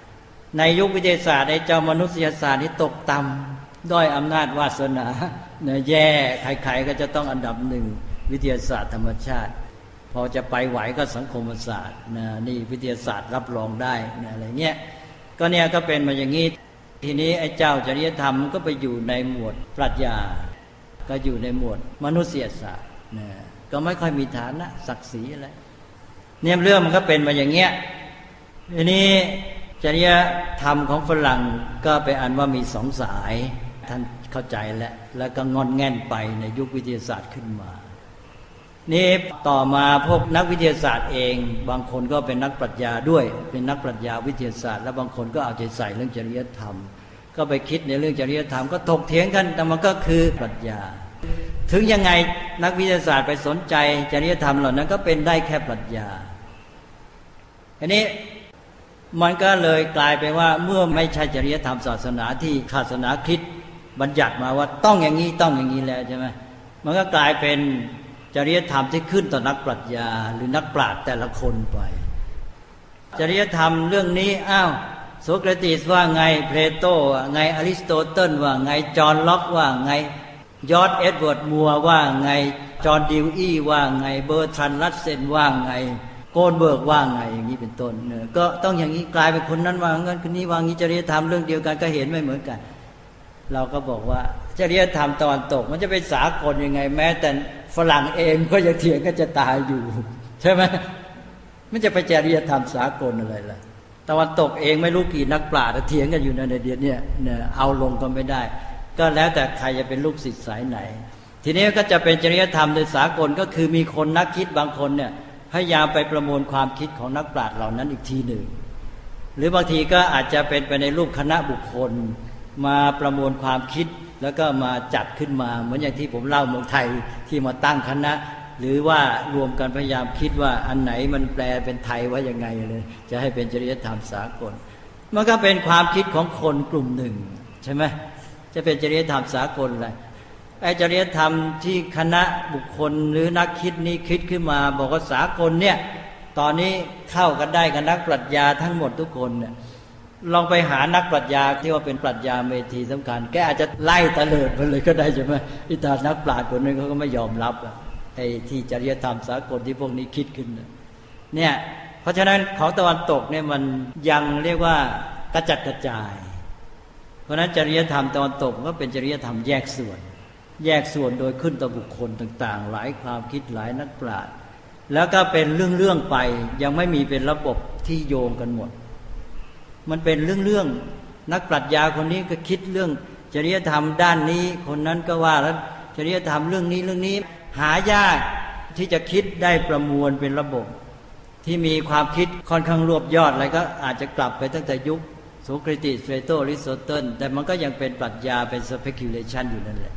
ในยุควิทยาศาสตร์ไอ้เจ้ามนุษยศาสตร์นี่ตกต่ำด้อยอำนาจวาสนาเนี่ยแย่ใครๆก็จะต้องอันดับหนึ่งวิทยาศาสตร์ธรรมชาติพอจะไปไหวก็สังคมศาสตร์นะนี่วิทยาศาสตร์รับรองได้นะอะไรเงี้ยก็เนี่ยก็เป็นมาอย่างงี้ทีนี้ไอ้เจ้าจริยธรรมก็ไปอยู่ในหมวดปรัชญาก็อยู่ในหมวดมนุษยศาสตร์นะก็ไม่ค่อยมีฐานะศักดิ์ศรีอะไรเนี่ยเรื่องมันก็เป็นมาอย่างเงี้ยทีนี้จริยธรรมของฝรั่งก็ไปอ่านว่ามีสองสายท่านเข้าใจแล้วแล้วก็งอนแง่นไปในยุควิทยาศาสตร์ขึ้นมานี่ต่อมาพวกนักวิทยาศาสตร์เองบางคนก็เป็นนักปรัชญาด้วยเป็นนักปรัชญาวิทยาศาสตร์และบางคนก็เอาใจใส่เรื่องจริยธรรมก็ไปคิดในเรื่องจริยธรรมก็ถกเถียงกันแต่มันก็คือปรัชญาถึงยังไงนักวิทยาศาสตร์ไปสนใจจริยธรรมเหล่านั้นก็เป็นได้แค่ปรัชญาอันนี้มันก็เลยกลายไปว่าเมื่อไม่ใช่จริยธรรมศาสนาที่ศาสนาคริสต์บัญญัติมาว่าต้องอย่างนี้ต้องอย่างนี้แล้วใช่ไหมมันก็กลายเป็นจริยธรรมที่ขึ้นต่อนักปรัชญาหรือนักปราชญ์แต่ละคนไปจริยธรรมเรื่องนี้อ้าวโสเครติสว่าไงเพลโตว่าไงอริสโตเติลว่าไงจอห์นล็อกว่าไงยอร์จเอ็ดเวิร์ดมัวร์ว่าไงจอห์นดิวอี้ว่าไงเบอร์ทรันรัสเซลว่าไงโกลเบิร์กว่าไงอย่างนี้เป็นต้นเนี่ยก็ต้องอย่างนี้กลายเป็นคนนั้นว่างั้นคนนี้ว่างี้จริยธรรมเรื่องเดียวกันก็เห็นไม่เหมือนกันเราก็บอกว่าจริยธรรมตะวันตกมันจะเป็นสากลยังไงแม้แต่ฝรั่งเองก็ยังเถียงก็จะตายอยู่ใช่ไหมมันจะไปจริยธรรมสากลอะไรล่ะตะวันตกเองไม่รู้กี่นักปราชญ์เถียงกันอยู่ในเดือนนี้เนี่ยเอาลงก็ไม่ได้ก็แล้วแต่ใครจะเป็นลูกศิษย์สายไหนทีนี้ก็จะเป็นจริยธรรมโดยสากลก็คือมีคนนักคิดบางคนเนี่ยพยายามไปประมวลความคิดของนักปราชญ์เหล่านั้นอีกทีหนึ่งหรือบางทีก็อาจจะเป็นไปในรูปคณะบุคคลมาประมวลความคิดแล้วก็มาจัดขึ้นมาเหมือนอย่างที่ผมเล่าเมืองไทยที่มาตั้งคณะหรือว่ารวมกันพยายามคิดว่าอันไหนมันแปลเป็นไทยว่ายังไงเลยจะให้เป็นจริยธรรมสากลมันก็เป็นความคิดของคนกลุ่มหนึ่งใช่ไหมจะเป็นจริยธรรมสากลอะไรไอ้จริยธรรมที่คณะบุคคลหรือนักคิดนี้คิดขึ้นมาบอกว่าสากลเนี่ยตอนนี้เข้ากันได้กับนักปรัชญาทั้งหมดทุกคนเนี่ยลองไปหานักปรัชญาที่ว่าเป็นปรัชญาเมธีสำคัญแกอาจจะไล่ตะเลิดไปเลยก็ได้ใช่ไหมอิตานักปราชญ์คนนึงเขาก็ไม่ยอมรับไอ้ที่จริยธรรมสากลที่พวกนี้คิดขึ้นเนี่ยเพราะฉะนั้นของตะวันตกเนี่ยมันยังเรียกว่ากระจัดกระจายเพราะนั้นจริยธรรมตะวันตกก็เป็นจริยธรรมแยกส่วนแยกส่วนโดยขึ้นต่อบุคคลต่างๆหลายความคิดหลายนักปราชญ์แล้วก็เป็นเรื่องๆไปยังไม่มีเป็นระบบที่โยงกันหมดมันเป็นเรื่องๆนักปรัชญาคนนี้ก็คิดเรื่องจริยธรรมด้านนี้คนนั้นก็ว่าแล้วจริยธรรมเรื่องนี้เรื่องนี้หายากที่จะคิดได้ประมวลเป็นระบบที่มีความคิดค่อนข้างรวบยอดอะไรก็อาจจะกลับไปตั้งแต่ยุคโสเครติสเฟรโตอริสโตเติลแต่มันก็ยังเป็นปรัชญาเป็น speculation อยู่นั่นแหละ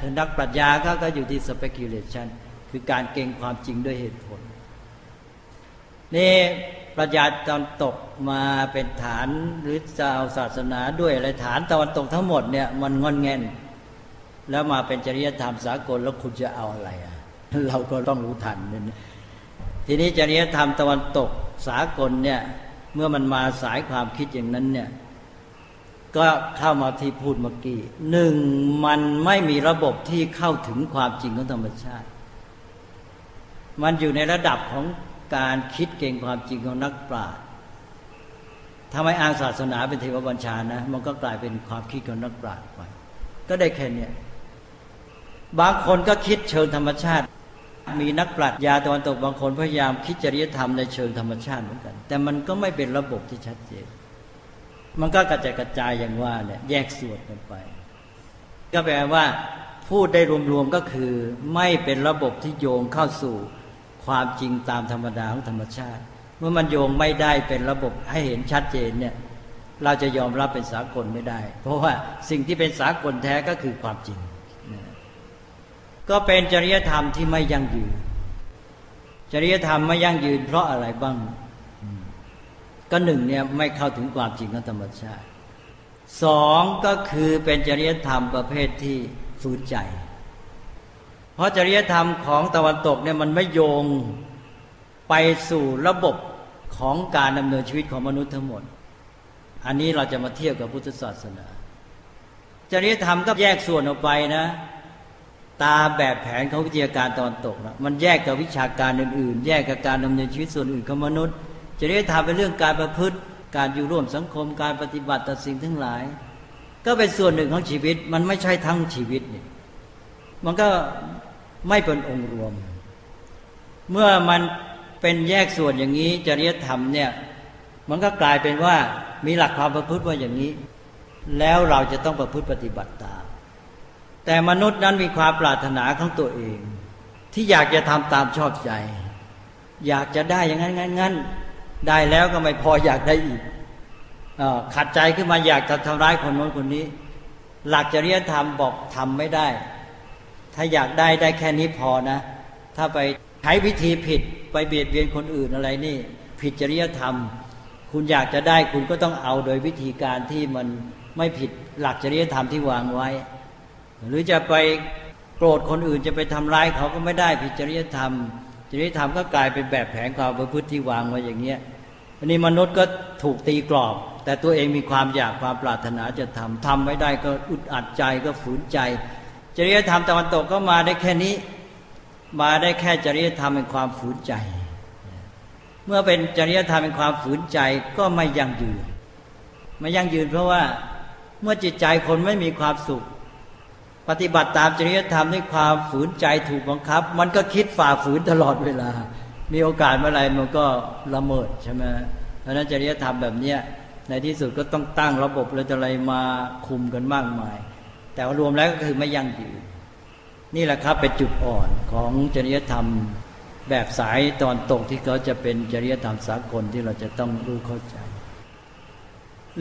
คือนักปรัชญาก็ก็อยู่ที่ speculation คือการเก็งความจริงด้วยเหตุผลนี่ปรัชญาตะวันตกมาเป็นฐานหรือจะเอาศาสนาด้วยอะไรฐานตะวันตกทั้งหมดเนี่ยมันงอนแง่นแล้วมาเป็นจริยธรรมสากลแล้วคุณจะเอาอะไรอ่ะเราก็ต้องรู้ทันนี่ทีนี้จริยธรรมตะวันตกสากลเนี่ยเมื่อมันมาสายความคิดอย่างนั้นเนี่ยก็เข้ามาที่พูดเมื่อกี้หนึ่งมันไม่มีระบบที่เข้าถึงความจริงของธรรมชาติมันอยู่ในระดับของการคิดเก่งความจริงของนักปราชญ์ทำไมอ้างศาสนาเป็นเทวบัญชานะมันก็กลายเป็นความคิดของนักปราชญ์ไปก็ได้แค่นี้บางคนก็คิดเชิงธรรมชาติมีนักปรัชญาตะวันตกบางคนพยายามคิดจริยธรรมในเชิงธรรมชาติเหมือนกันแต่มันก็ไม่เป็นระบบที่ชัดเจนมันก็กระจายกระจายอย่างว่าเนี่ยแยกส่วนกันไปก็แปลว่าพูดได้รวมๆก็คือไม่เป็นระบบที่โยงเข้าสู่ความจริงตามธรรมดาของธรรมชาติเมื่อมันโยงไม่ได้เป็นระบบให้เห็นชัดเจนเนี่ยเราจะยอมรับเป็นสากลไม่ได้เพราะว่าสิ่งที่เป็นสากลแท้ก็คือความจริงก็เป็นจริยธรรมที่ไม่ยั่งยืน จริยธรรมไม่ยั่งยืนเพราะอะไรบ้างก็หนึ่งเนี่ยไม่เข้าถึงความจริงของธรรมชาติสองก็คือเป็นจริยธรรมประเภทที่สูญใจเพราะจริยธรรมของตะวันตกเนี่ยมันไม่โยงไปสู่ระบบของการดำเนินชีวิตของมนุษย์ทั้งหมดอันนี้เราจะมาเทียบกับพุทธศาสนาจริยธรรมก็แยกส่วนออกไปนะตามแบบแผนของวิทยาการตะวันตกนะมันแยกกับวิชาการอื่นๆแยกกับการดำเนินชีวิตส่วนอื่นของมนุษย์จริยธรรมเป็นเรื่องการประพฤติการอยู่ร่วมสังคมการปฏิบัติต่อสิ่งทั้งหลายก็เป็นส่วนหนึ่งของชีวิตมันไม่ใช่ทั้งชีวิตนี่มันก็ไม่เป็นองค์รวมเมื่อมันเป็นแยกส่วนอย่างนี้จริยธรรมเนี่ยมันก็กลายเป็นว่ามีหลักความประพฤติว่าอย่างนี้แล้วเราจะต้องประพฤติปฏิบัติตามแต่มนุษย์นั้นมีความปรารถนาของตัวเองที่อยากจะทำตามชอบใจอยากจะได้อย่างนั้นงั้นได้แล้วก็ไม่พออยากได้อีกขัดใจขึ้นมาอยากจะทำร้ายคนโน้นคนนี้หลักจริยธรรมบอกทำไม่ได้ถ้าอยากได้ได้แค่นี้พอนะถ้าไปใช้วิธีผิดไปเบียดเบียนคนอื่นอะไรนี่ผิดจริยธรรมคุณอยากจะได้คุณก็ต้องเอาโดยวิธีการที่มันไม่ผิดหลักจริยธรรมที่วางไว้หรือจะไปโกรธคนอื่นจะไปทำร้ายเขาก็ไม่ได้ผิดจริยธรรมจริยธรรมก็กลายเป็นแบบแผนความประพฤติที่วางไว้อย่างเงี้ยอันนี้มนุษย์ก็ถูกตีกรอบแต่ตัวเองมีความอยากความปรารถนาจะทำทำไม่ได้ก็อึดอัดใจก็ฝืนใจจริยธรรมตะวันตกก็มาได้แค่นี้มาได้แค่จริยธรรมเป็นความฝืนใจเมื่อเป็นจริยธรรมเป็นความฝืนใจก็ไม่ยั่งยืนไม่ยั่งยืนเพราะว่าเมื่อจิตใจคนไม่มีความสุขปฏิบัติตามจริยธรรมด้วยความฝืนใจถูกบังคับมันก็คิดฝ่าฝืนตลอดเวลามีโอกาสเมื่อไรมันก็ละเมิดใช่ไหมเพราะฉะนั้นจริยธรรมแบบนี้ในที่สุดก็ต้องตั้งระบบและอะไรมาคุมกันมากมายแต่รวมแล้วก็คือไม่ยั่งยืนนี่แหละครับเป็นจุดอ่อนของจริยธรรมแบบสายตอนตกที่เขาจะเป็นจริยธรรมสากลที่เราจะต้องรู้เข้าใจ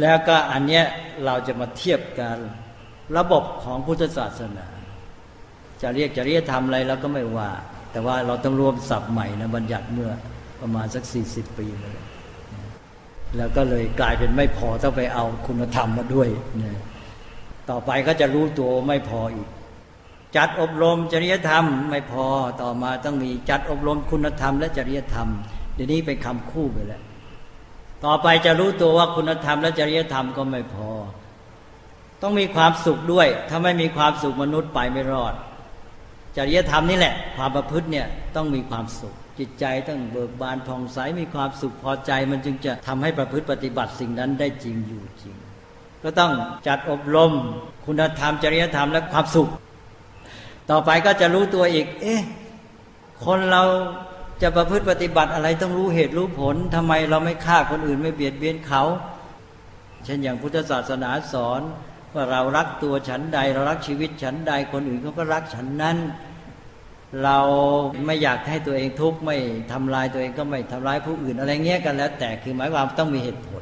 แล้วก็อันเนี้ยเราจะมาเทียบกันระบบของพุทธศาสนาจะเรียกจริยธรรมอะไรแล้วก็ไม่ว่าแต่ว่าเราต้องรวมศัพท์ใหม่นะบัญญัติเมื่อประมาณสักสี่สิบปีมาแล้วแล้วก็เลยกลายเป็นไม่พอต้องไปเอาคุณธรรมมาด้วยนะต่อไปก็จะรู้ตัวไม่พออีกจัดอบรมจริยธรรมไม่พอต่อมาต้องมีจัดอบรมคุณธรรมและจริยธรรมเดี๋ยวนี้เป็นคำคู่ไปแล้วต่อไปจะรู้ตัวว่าคุณธรรมและจริยธรรมก็ไม่พอต้องมีความสุขด้วยถ้าไม่มีความสุขมนุษย์ไปไม่รอดจริยธรรมนี่แหละความประพฤติเนี่ยต้องมีความสุขจิตใจต้องเบิกบานผ่องใสมีความสุขพอใจมันจึงจะทำให้ประพฤติปฏิบัติสิ่งนั้นได้จริงอยู่จริงก็ต้องจัดอบรมคุณธรรมจริยธรรมและความสุขต่อไปก็จะรู้ตัวอีกเอ๊ะคนเราจะประพฤติปฏิบัติอะไรต้องรู้เหตุรู้ผลทำไมเราไม่ฆ่าคนอื่นไม่เบียดเบียนเขาเช่นอย่างพุทธศาสนาสอนว่าเรารักตัวฉันใดเรารักชีวิตฉันใดคนอื่นเขาก็รักฉันนั้นเราไม่อยากให้ตัวเองทุกข์ไม่ทำลายตัวเองก็ไม่ทำลายผู้อื่นอะไรเงี้ยกันแล้วแต่คือหมายความต้องมีเหตุผล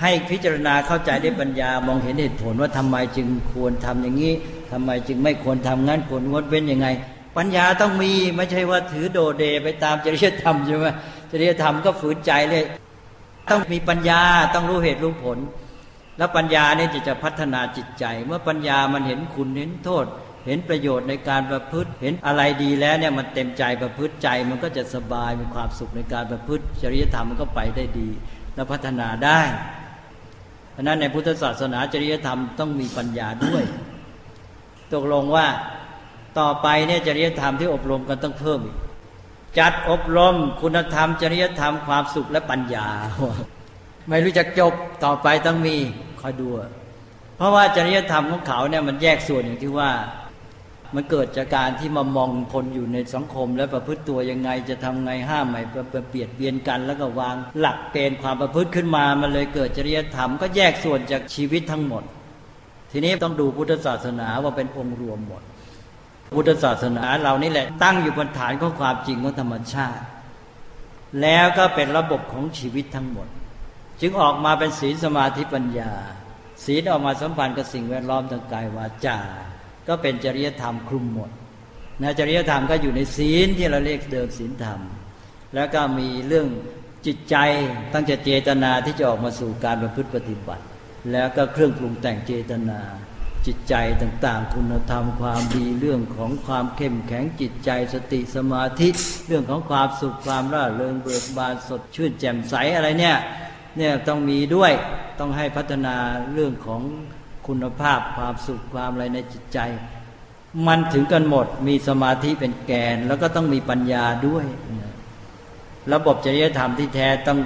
ให้พิจารณาเข้าใจด้วยปัญญามองเห็นเหตุผลว่าทำไมจึงควรทำอย่างนี้ทำไมจึงไม่ควรทำงั้นควรงดเว้นยังไงปัญญาต้องมีไม่ใช่ว่าถือโดเดไปตามจริยธรรมใช่ไหมจริยธรรมก็ฝืนใจเลยต้องมีปัญญาต้องรู้เหตุรู้ผลแล้วปัญญาเนี่ยจะจะพัฒนาจิตใจเมื่อปัญญามันเห็นคุณเห็นโทษเห็นประโยชน์ในการประพฤติเห็นอะไรดีแล้วเนี่ยมันเต็มใจประพฤติใจมันก็จะสบายมีความสุขในการประพฤติจริยธรรมมันก็ไปได้ดีและพัฒนาได้เพราะนั้นในพุทธศาสนาจริยธรรมต้องมีปัญญาด้วยตกลงว่าต่อไปเนี่ยจริยธรรมที่อบรมกันต้องเพิ่มอีกจัดอบรมคุณธรรมจริยธรรมความสุขและปัญญาไม่รู้จักจบต่อไปต้องมีคอยดูเพราะว่าจริยธรรมของเขาเนี่ยมันแยกส่วนอย่างที่ว่ามันเกิดจากการที่มามองคนอยู่ในสังคมและประพฤติตัวยังไงจะทำไงห้ามไม่เบียดเบียนกันแล้วก็วางหลักเกณฑ์ความประพฤติขึ้นมามันเลยเกิดจริยธรรมก็แยกส่วนจากชีวิตทั้งหมดทีนี้ต้องดูพุทธศาสนาว่าเป็นองค์รวมหมดพุทธศาสนาเรานี่แหละตั้งอยู่บนฐานของความจริงของธรรมชาติแล้วก็เป็นระบบของชีวิตทั้งหมดจึงออกมาเป็นศีลสมาธิปัญญาศีลออกมาสัมพันธ์กับสิ่งแวดล้อมทางกายวาจาก็เป็นจริยธรรมคลุมหมด นะจริยธรรมก็อยู่ในศีลที่เราเรียกเดิมศีลธรรมแล้วก็มีเรื่องจิตใจตั้งใจเจตนาที่จะออกมาสู่การประพฤติปฏิบัติแล้วก็เครื่องปรุงแต่งเจตนาจิตใจต่างๆคุณธรรมความดีเรื่องของความเข้มแข็งจิตใจสติสมาธิเรื่องของความสุขความร่าเริงเบิกบานสดชื่นแจ่มใสอะไรเนี่ยเนี่ยต้องมีด้วยต้องให้พัฒนาเรื่องของคุณภาพความสุขความอะไรในจิตใจมันถึงกันหมดมีสมาธิเป็นแกนแล้วก็ต้องมีปัญญาด้วยระบบจริยธรรมที่แท้ต้อง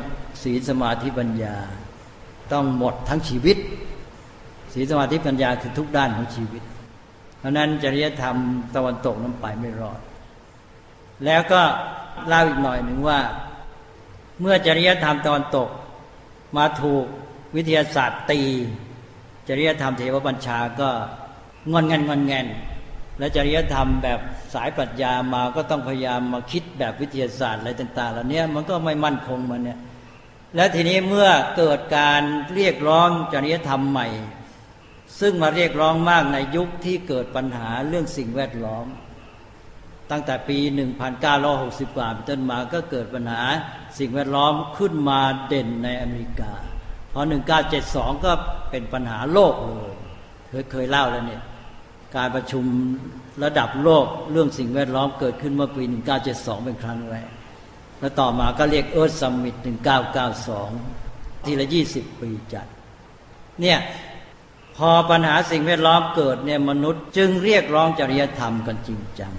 ศีลสมาธิปัญญาต้องหมดทั้งชีวิตศีลสมาธิปัญญาคือทุกด้านของชีวิตเพราะนั้นจริยธรรมตะวันตกนั้นไปไม่รอดแล้วก็เล่าอีกหน่อยหนึ่งว่าเมื่อจริยธรรมตะวันตกมาถูกวิทยาศาสตร์ตีจริยธรรมเทวบัญชาก็งอนแงนงอนแงนและจริยธรรมแบบสายปรัชญามาก็ต้องพยายามมาคิดแบบวิทยาศาสตร์อะไรต่างๆเหล่านี้มันก็ไม่มั่นคงมันเนี่ยและทีนี้เมื่อเกิดการเรียกร้องจริยธรรมใหม่ซึ่งมาเรียกร้องมากในยุคที่เกิดปัญหาเรื่องสิ่งแวดล้อมตั้งแต่ปีหนึ่งพันเก้าร้อยหกสิบกว่าเป็นต้นมาก็เกิดปัญหาสิ่งแวดล้อมขึ้นมาเด่นในอเมริกาพอหนึ่งพันเก้าร้อยเจ็ดสิบสองก็เป็นปัญหาโลกเลยเคยเคยเล่าแล้วเนี่ยการประชุมระดับโลกเรื่องสิ่งแวดล้อมเกิดขึ้นเมื่อปีหนึ่งพันเก้าร้อยเจ็ดสิบสองเป็นครั้งแรกและต่อมาก็เรียก Earth Summit หนึ่งพันเก้าร้อยเก้าสิบสองทีละยี่สิบปีจัดเนี่ยพอปัญหาสิ่งแวดล้อมเกิดเนี่ยมนุษย์จึงเรียกร้องจริยธรรมกันจริงจัง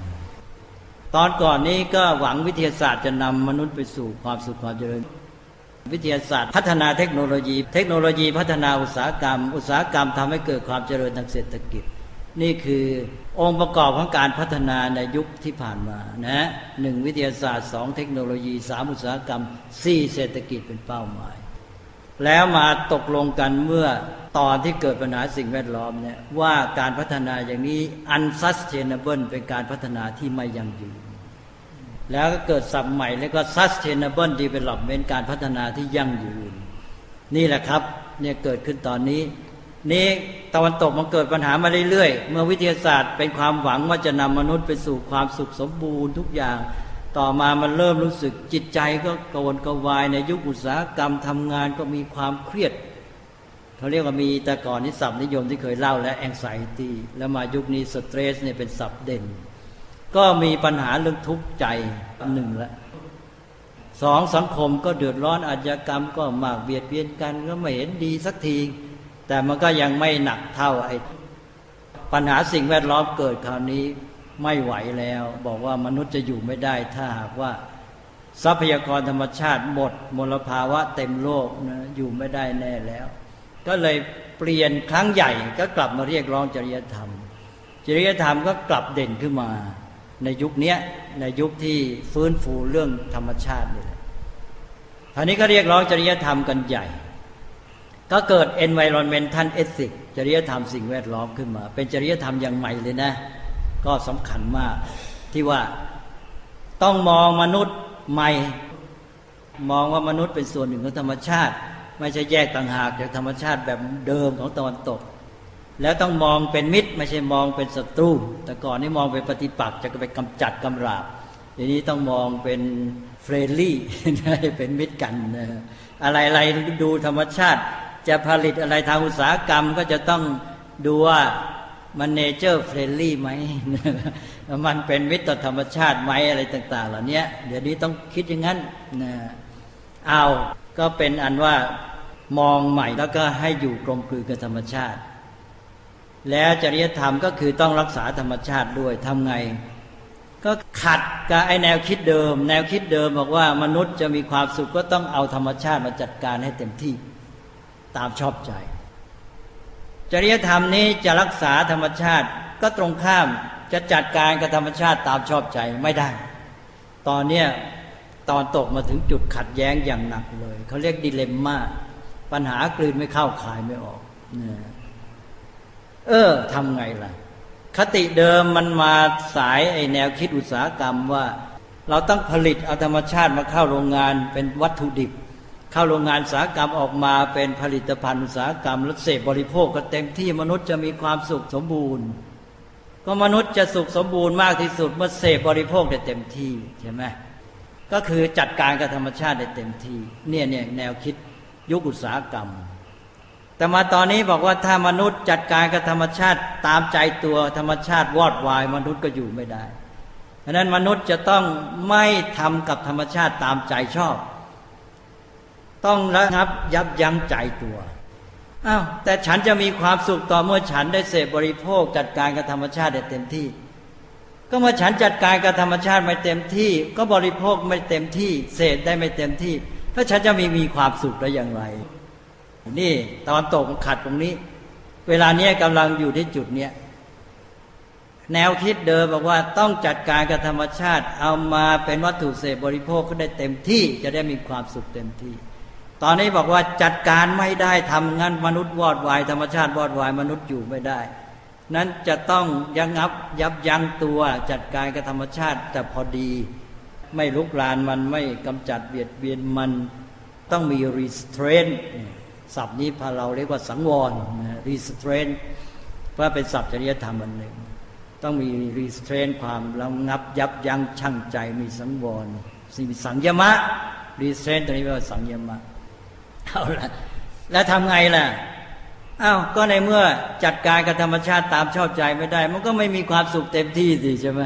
ตอนก่อนนี้ก็หวังวิทยาศาสตร์จะนำมนุษย์ไปสู่ความสุขความเจริญวิทยาศาสตร์พัฒนาเทคโนโลยีเทคโนโลยีพัฒนาอุตสาหกรรมอุตสาหกรรมทำให้เกิดความเจริญทางเศรษฐกิจนี่คือองค์ประกอบของการพัฒนาในยุคที่ผ่านมานะหนึ่งวิทยาศาสตร์สองเทคโนโลยีสามอุตสาหกรรมสี่เศรษฐกิจเป็นเป้าหมายแล้วมาตกลงกันเมื่อตอนที่เกิดปัญหาสิ่งแวดล้อมเนี่ยว่าการพัฒนาอย่างนี้ unsustainable เป็นการพัฒนาที่ไม่ยั่งยืนแล้วก็เกิดศัพท์ใหม่แล้วก็ sustainable development การพัฒนาที่ยั่งยืนนี่แหละครับเนี่ยเกิดขึ้นตอนนี้นี้ตะวันตกมันเกิดปัญหามาเรื่อยๆเมื่อวิทยาศาสตร์เป็นความหวังว่าจะนำมนุษย์ไปสู่ความสุขสมบูรณ์ทุกอย่างต่อมามันเริ่มรู้สึกจิตใจก็กวนกวายในยุคอุตสาหกรรมทำงานก็มีความเครียดเขาเรียกว่ามีแต่ก่อนนี่ศัพท์นิยมที่เคยเล่าและ anxiety แล้วมายุคนี้ stress เนี่ยเป็นศัพท์เด่นก็มีปัญหาเรื่องทุกข์ใจหนึ่งละสองสังคมก็เดือดร้อนอาชญากรรมก็มากเบียดเบียนกันก็ไม่เห็นดีสักทีแต่มันก็ยังไม่หนักเท่าไอ้ปัญหาสิ่งแวดล้อมเกิดคราวนี้ไม่ไหวแล้วบอกว่ามนุษย์จะอยู่ไม่ได้ถ้าหากว่าทรัพยากรธรรมชาติหมดมลภาวะเต็มโลกนะอยู่ไม่ได้แน่แล้วก็เลยเปลี่ยนครั้งใหญ่ก็กลับมาเรียกร้องจริยธรรมจริยธรรมก็กลับเด่นขึ้นมาในยุคนี้ในยุคที่ฟื้นฟูเรื่องธรรมชาตินี่แหละท่านี้ก็เรียกร้องจริยธรรมกันใหญ่ก็เกิด environmental ethics จริยธรรมสิ่งแวดล้อมขึ้นมาเป็นจริยธรรมอย่างใหม่เลยนะก็สำคัญมากที่ว่าต้องมองมนุษย์ใหม่มองว่ามนุษย์เป็นส่วนหนึ่งของธรรมชาติไม่ใช่แยกต่างหากจากธรรมชาติแบบเดิมของตะวันตกแล้วต้องมองเป็นมิตรไม่ใช่มองเป็นศัตรูแต่ก่อนนี่มองเป็นปฏิปักษ์จะไปกำจัดกำราบทีนี้ต้องมองเป็นเฟรนลี่เป็นมิตรกันอะไรๆดูธรรมชาติจะผลิตอะไรทางอุตสาหกรรมก็จะต้องดูว่ามันเนเจอร์เฟรนลี่ไหมมันเป็นมิตรต่อธรรมชาติไหมอะไรต่างๆเหล่านี้เดี๋ยวนี้ต้องคิดอย่างนั้นนะเอาก็เป็นอันว่ามองใหม่แล้วก็ให้อยู่กลมกลืนกับธรรมชาติแล้วจริยธรรมก็คือต้องรักษาธรรมชาติด้วยทำไงก็ขัดกับไอแนวคิดเดิมแนวคิดเดิมบอกว่ามนุษย์จะมีความสุขก็ต้องเอาธรรมชาติมาจัดการให้เต็มที่ตามชอบใจจริยธรรมนี้จะรักษาธรรมชาติก็ตรงข้ามจะจัดการกับธรรมชาติตามชอบใจไม่ได้ตอนเนี้ยตอนตกมาถึงจุดขัดแย้งอย่างหนักเลยเขาเรียกดิเลมม่าปัญหากลืนไม่เข้าคายไม่ออกเออทำไงล่ะคติเดิมมันมาสายไอแนวคิดอุตสาหกรรมว่าเราต้องผลิตเอาธรรมชาติมาเข้าโรงงานเป็นวัตถุดิบเข้าโรงงานอุตสาหกรรมออกมาเป็นผลิตภัณฑ์อุตสาหกรรมแล้วเสพบริโภคก็เต็มที่มนุษย์จะมีความสุขสมบูรณ์ ก็มนุษย์จะสุขสมบูรณ์มากที่สุดเมื่อเสพบริโภคได้เต็มที่ใช่ไหมก็คือจัดการกับธรรมชาติได้เต็มที่เนี่ยเนี่ยแนวคิดยุคอุตสาหกรรมแต่มาตอนนี้บอกว่าถ้ามนุษย์จัดการกับธรรมชาติตามใจตัวธรรมชาติวอดวายมนุษย์ก็อยู่ไม่ได้เพราะนั้นมนุษย์จะต้องไม่ทำกับธรรมชาติตามใจชอบต้องระงับยับยั้งใจตัวอ้าวแต่ฉันจะมีความสุขต่อเมื่อฉันได้เสพบริโภคจัดการกับธรรมชาติได้เต็มที่ก็เมื่อฉันจัดการกับธรรมชาติไม่เต็มที่ก็บริโภคไม่เต็มที่เสพได้ไม่เต็มที่แล้วฉันจะมีมีความสุขได้อย่างไรนี่ตอนตกขัดตรงนี้เวลาเนี้ยกำลังอยู่ที่จุดเนี้ยแนวคิดเดิมบอกว่าต้องจัดการกับธรรมชาติเอามาเป็นวัตถุเสพบริโภคก็ได้เต็มที่จะได้มีความสุขเต็มที่ตอนนี้บอกว่าจัดการไม่ได้ทำงั้นมนุษย์วอดวายธรรมชาติวอดวายมนุษย์อยู่ไม่ได้นั้นจะต้องยั้งยับยับยั้งตัวจัดการกับธรรมชาติแต่พอดีไม่ลุกลานมันไม่กำจัดเบียดเบียนมันต้องมี restraint ศัพท์นี้พาเราเรียกว่าสังวร restraint เพราะเป็นศัพท์จริยธรรมอันหนึ่งต้องมี restraint ความระงับยับยั้งชั่งใจมีสังวรมีสังยมะ restraint ตรงนี้เรียกว่าสังยมะเอาละแล้วทำไงล่ะอ้าวก็ในเมื่อจัดการกับธรรมชาติตามชอบใจไม่ได้มันก็ไม่มีความสุขเต็มที่สิใช่ไหม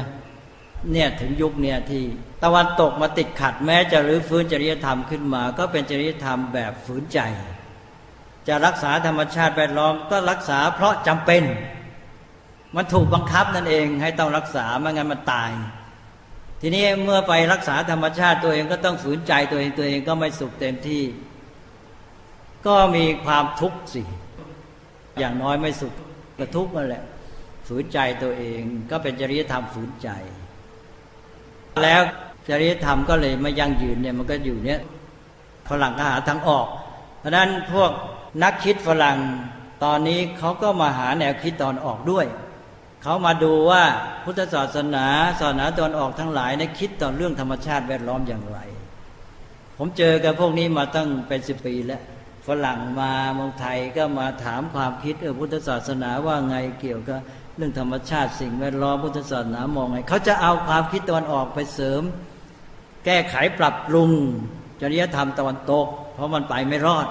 เนี่ยถึงยุคเนี่ยที่ตะวันตกมาติดขัดแม้จะรื้อฟื้นจริยธรรมขึ้นมาก็เป็นจริยธรรมแบบฝืนใจจะรักษาธรรมชาติแวดล้อมก็รักษาเพราะจำเป็นมันถูกบังคับนั่นเองให้ต้องรักษาไม่งั้นมันตายทีนี้เมื่อไปรักษาธรรมชาติตัวเองก็ต้องฝืนใจตัวเองตัวเองก็ไม่สุขเต็มที่ก็มีความทุกข์สิอย่างน้อยไม่สุขกระทุกนั่นแหละฝืนใจตัวเองก็เป็นจริยธรรมฝืนใจแล้วจริยธรรมก็เลยไม่ยั่งยืนเนี่ยมันก็อยู่เนี่ยฝรั่งก็หาทางออกเพราะนั้นพวกนักคิดฝรั่งตอนนี้เขาก็มาหาแนวคิดตอนออกด้วยเขามาดูว่าพุทธศาสนาศาสนาตอนออกทั้งหลายในคิดต่อเรื่องธรรมชาติแวดล้อมอย่างไรผมเจอกับพวกนี้มาตั้งเป็นสิบปีแล้วฝรั่งมาเมืองไทยก็มาถามความคิดเออพุทธศาสนาว่าไงเกี่ยวกับเรื่องธรรมชาติสิ่งแวดล้อมพุทธศาสนามองไงเขาจะเอาความคิดตะวันออกไปเสริมแก้ไขปรับปรุงจริยธรรมตะวันตกเพราะมันไปไม่รอด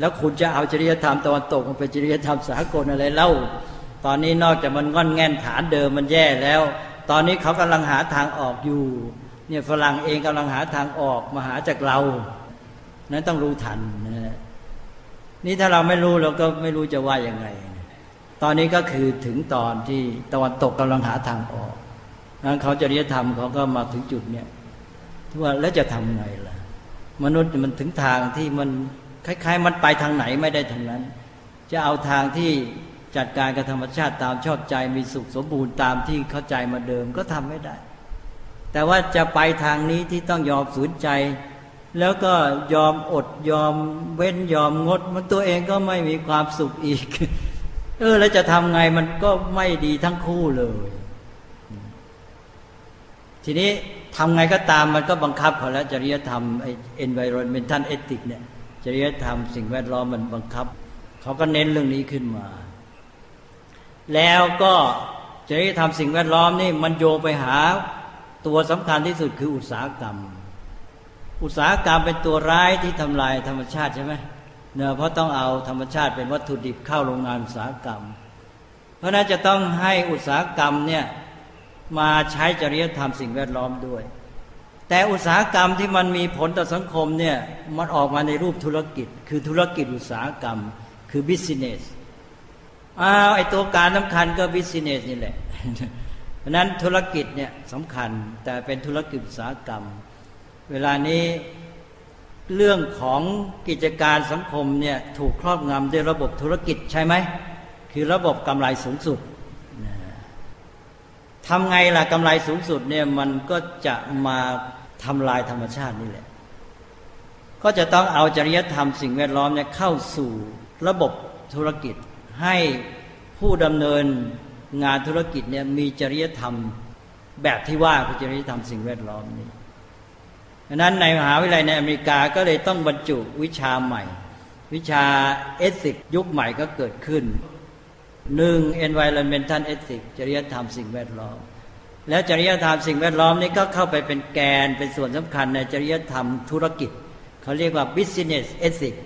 แล้วคุณจะเอาจริยธรรมตะวันตกมาเป็นจริยธรรมสากลอะไรเล่าตอนนี้นอกจากมันงอนแง่นฐานเดิมมันแย่แล้วตอนนี้เขากำลังหาทางออกอยู่เนี่ยฝรั่งเองกำลังหาทางออกมาหาจากเรานั้นต้องรู้ทันนะนี่ถ้าเราไม่รู้เราก็ไม่รู้จะว่ายังไงตอนนี้ก็คือถึงตอนที่ตะวันตกกำลังหาทางออกนั้นเขาจริยธรรมเขาก็มาถึงจุดเนี้ยที่ว่าแล้วจะทำไงล่ะมนุษย์มันถึงทางที่มันคล้ายๆมันไปทางไหนไม่ได้ทางนั้นจะเอาทางที่จัดการกับธรรมชาติตามชอบใจมีสุขสมบูรณ์ตามที่เข้าใจมาเดิมก็ทำไม่ได้แต่ว่าจะไปทางนี้ที่ต้องยอมฝืนใจแล้วก็ยอมอดยอมเว้นยอมงดมันตัวเองก็ไม่มีความสุขอีกเออแล้วจะทำไงมันก็ไม่ดีทั้งคู่เลยทีนี้ทำไงก็ตามมันก็บังคับเขาแล้วจริยธรรมไอ้ environmental ethics เนี่ยจริยธรรมสิ่งแวดล้อมมันบังคับเขาก็เน้นเรื่องนี้ขึ้นมาแล้วก็จริยธรรมสิ่งแวดล้อมนี่มันโยงไปหาตัวสำคัญที่สุดคืออุตสาหกรรมอุตสาหกรรมเป็นตัวร้ายที่ทำลายธรรมชาติใช่ไหมเนื่องเพราะต้องเอาธรรมชาติเป็นวัตถุดิบเข้าโรงงานอุตสาหกรรมเพราะนั้นจะต้องให้อุตสาหกรรมเนี่ยมาใช้จริยธรรมสิ่งแวดล้อมด้วยแต่อุตสาหกรรมที่มันมีผลต่อสังคมเนี่ยมันออกมาในรูปธุรกิจคือธุรกิจอุตสาหกรรมคือ business อ้าวไอ้ตัวการสำคัญก็ business นี่แหละเพราะนั้นธุรกิจเนี่ยสำคัญแต่เป็นธุรกิจอุตสาหกรรมเวลานี้เรื่องของกิจการสังคมเนี่ยถูกครอบงำด้วยระบบธุรกิจใช่ไหมคือระบบกำไรสูงสุดทำไงล่ะกำไรสูงสุดเนี่ยมันก็จะมาทำลายธรรมชาตินี่แหละก็จะต้องเอาจริยธรรมสิ่งแวดล้อมเนี่ยเข้าสู่ระบบธุรกิจให้ผู้ดำเนินงานธุรกิจเนี่ยมีจริยธรรมแบบที่ว่าคือจริยธรรมสิ่งแวดล้อมนี้ดังนั้นในมหาวิทยาลัยในอเมริกาก็เลยต้องบรรจุวิชาใหม่วิชาเอธิกส์ยุคใหม่ก็เกิดขึ้น หนึ่ง environmental ethics จริยธรรมสิ่งแวดล้อมแล้วจริยธรรมสิ่งแวดล้อมนี้ก็เข้าไปเป็นแกนเป็นส่วนสำคัญในจริยธรรมธุรกิจเขาเรียกว่า business ethics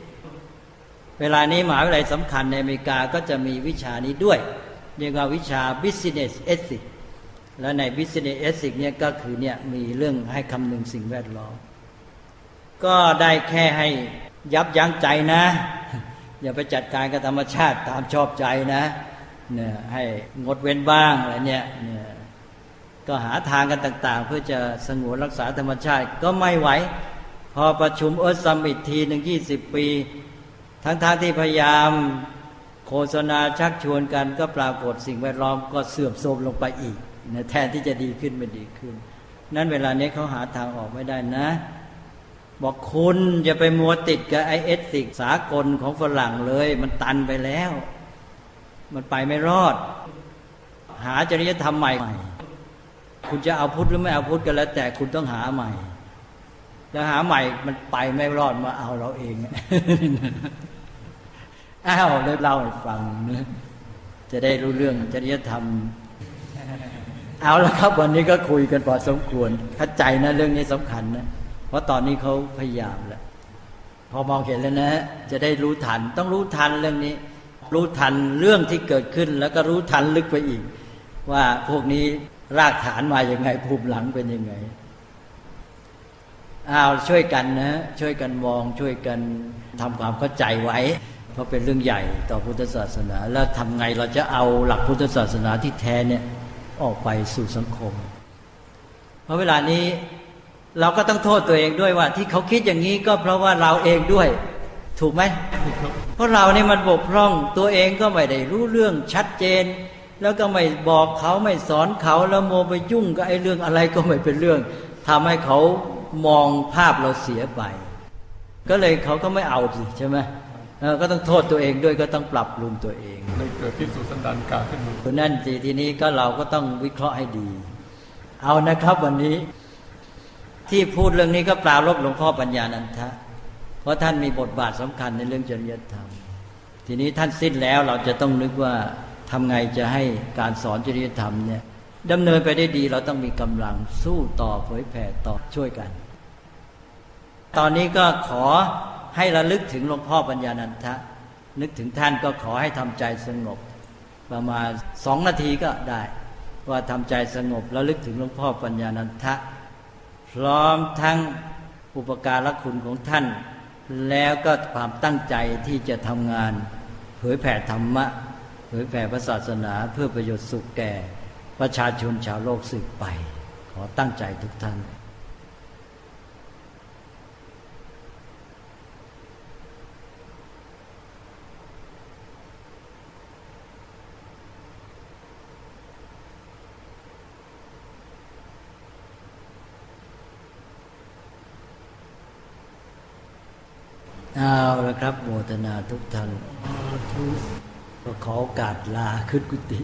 เวลานี้มหาวิทยาลัยสำคัญในอเมริกาก็จะมีวิชานี้ด้วยเรียกว่าวิชา business ethics และใน business ethics เนี่ยก็คือเนี่ยมีเรื่องให้คำนึงสิ่งแวดล้อมก็ได้แค่ให้ยับยั้งใจนะอย่าไปจัดการกับธรรมชาติตามชอบใจนะเนี่ยให้งดเว้นบ้างอะไรเนี่ยเนี่ยก็หาทางกันต่างๆเพื่อจะสงวนรักษาธรรมชาติก็ไม่ไหวพอประชุมเอิร์ธซัมมิตทีหนึ่งยี่สิบปีทั้งๆ ท, ที่พยายามโฆษณาชักชวนกันก็ปรากฏสิ่งแวดล้อมก็เสื่อมโทรมลงไปอีกนะแทนที่จะดีขึ้นไม่ดีขึ้นนั้นเวลานี้เขาหาทางออกไม่ได้นะบอกคุณอย่าไปมัวติดกับไอเอสติกสากลของฝรั่งเลยมันตันไปแล้วมันไปไม่รอดหาจริยธรรมใหม่คุณจะเอาพุทธหรือไม่เอาพุทธก็แล้วแต่คุณต้องหาใหม่แล้วหาใหม่มันไปไม่รอดมาเอาเราเอง อ้าวเล่าเล่าให้ฟังนะจะได้รู้เรื่องจริยธรรม เอาละครับวันนี้ก็คุยกันพอสมควรเข้าใจนะเรื่องนี้สำคัญนะเพราะตอนนี้เขาพยายามแล้วพอมองเห็นแล้วนะจะได้รู้ทันต้องรู้ทันเรื่องนี้รู้ทันเรื่องที่เกิดขึ้นแล้วก็รู้ทันลึกไปอีกว่าพวกนี้รากฐานมาอย่างไงภูมิหลังเป็นยังไงอ้าวช่วยกันนะช่วยกันมองช่วยกันทำความเข้าใจไว้เพราะเป็นเรื่องใหญ่ต่อพุทธศาสนาแล้วทำไงเราจะเอาหลักพุทธศาสนาที่แท้เนี่ยออกไปสู่สังคมเพราะเวลานี้เราก็ต้องโทษตัวเองด้วยว่าที่เขาคิดอย่างนี้ก็เพราะว่าเราเองด้วยถูกไหมเพราะเราเนี่ยมันบกพร่องตัวเองก็ไม่ได้รู้เรื่องชัดเจนแล้วก็ไม่บอกเขาไม่สอนเขาแล้วโมไปยุ่งกับไอ้เรื่องอะไรก็ไม่เป็นเรื่องทำให้เขามองภาพเราเสียไปก็เลยเขาก็ไม่เอาสิใช่ไหมก็ต้องโทษตัวเองด้วยก็ต้องปรับปรุงตัวเองเลยเกิดพิสูจน์สันดานกาขึ้นมานั่นสิทีนี้ก็เราก็ต้องวิเคราะห์ให้ดีเอานะครับวันนี้ที่พูดเรื่องนี้ก็ปราลบหลวงพ่อปัญญานันทะเพราะท่านมีบทบาทสำคัญในเรื่องจริยธรรมทีนี้ท่านสิ้นแล้วเราจะต้องนึกว่าทำไงจะให้การสอนจริยธรรมเนี่ยดำเนินไปได้ดีเราต้องมีกำลังสู้ต่อเผยแผ่ต่อช่วยกันตอนนี้ก็ขอให้ระลึกถึงหลวงพ่อปัญญานันทะนึกถึงท่านก็ขอให้ทำใจสงบประมาณสองนาทีก็ได้ว่าทำใจสงบแล้วลึกถึงหลวงพ่อปัญญานันทะพร้อมทั้งอุปการะคุณของท่านแล้วก็ความตั้งใจที่จะทำงานเผยแผ่ธรรมะเผยแผ่พระศาสนาเพื่อประโยชน์สุขแก่ประชาชนชาวโลกสืบไปขอตั้งใจทุกท่านเอาละครับโมทนาทุกท่านขอโอกาสลาขึ้นกุฏิ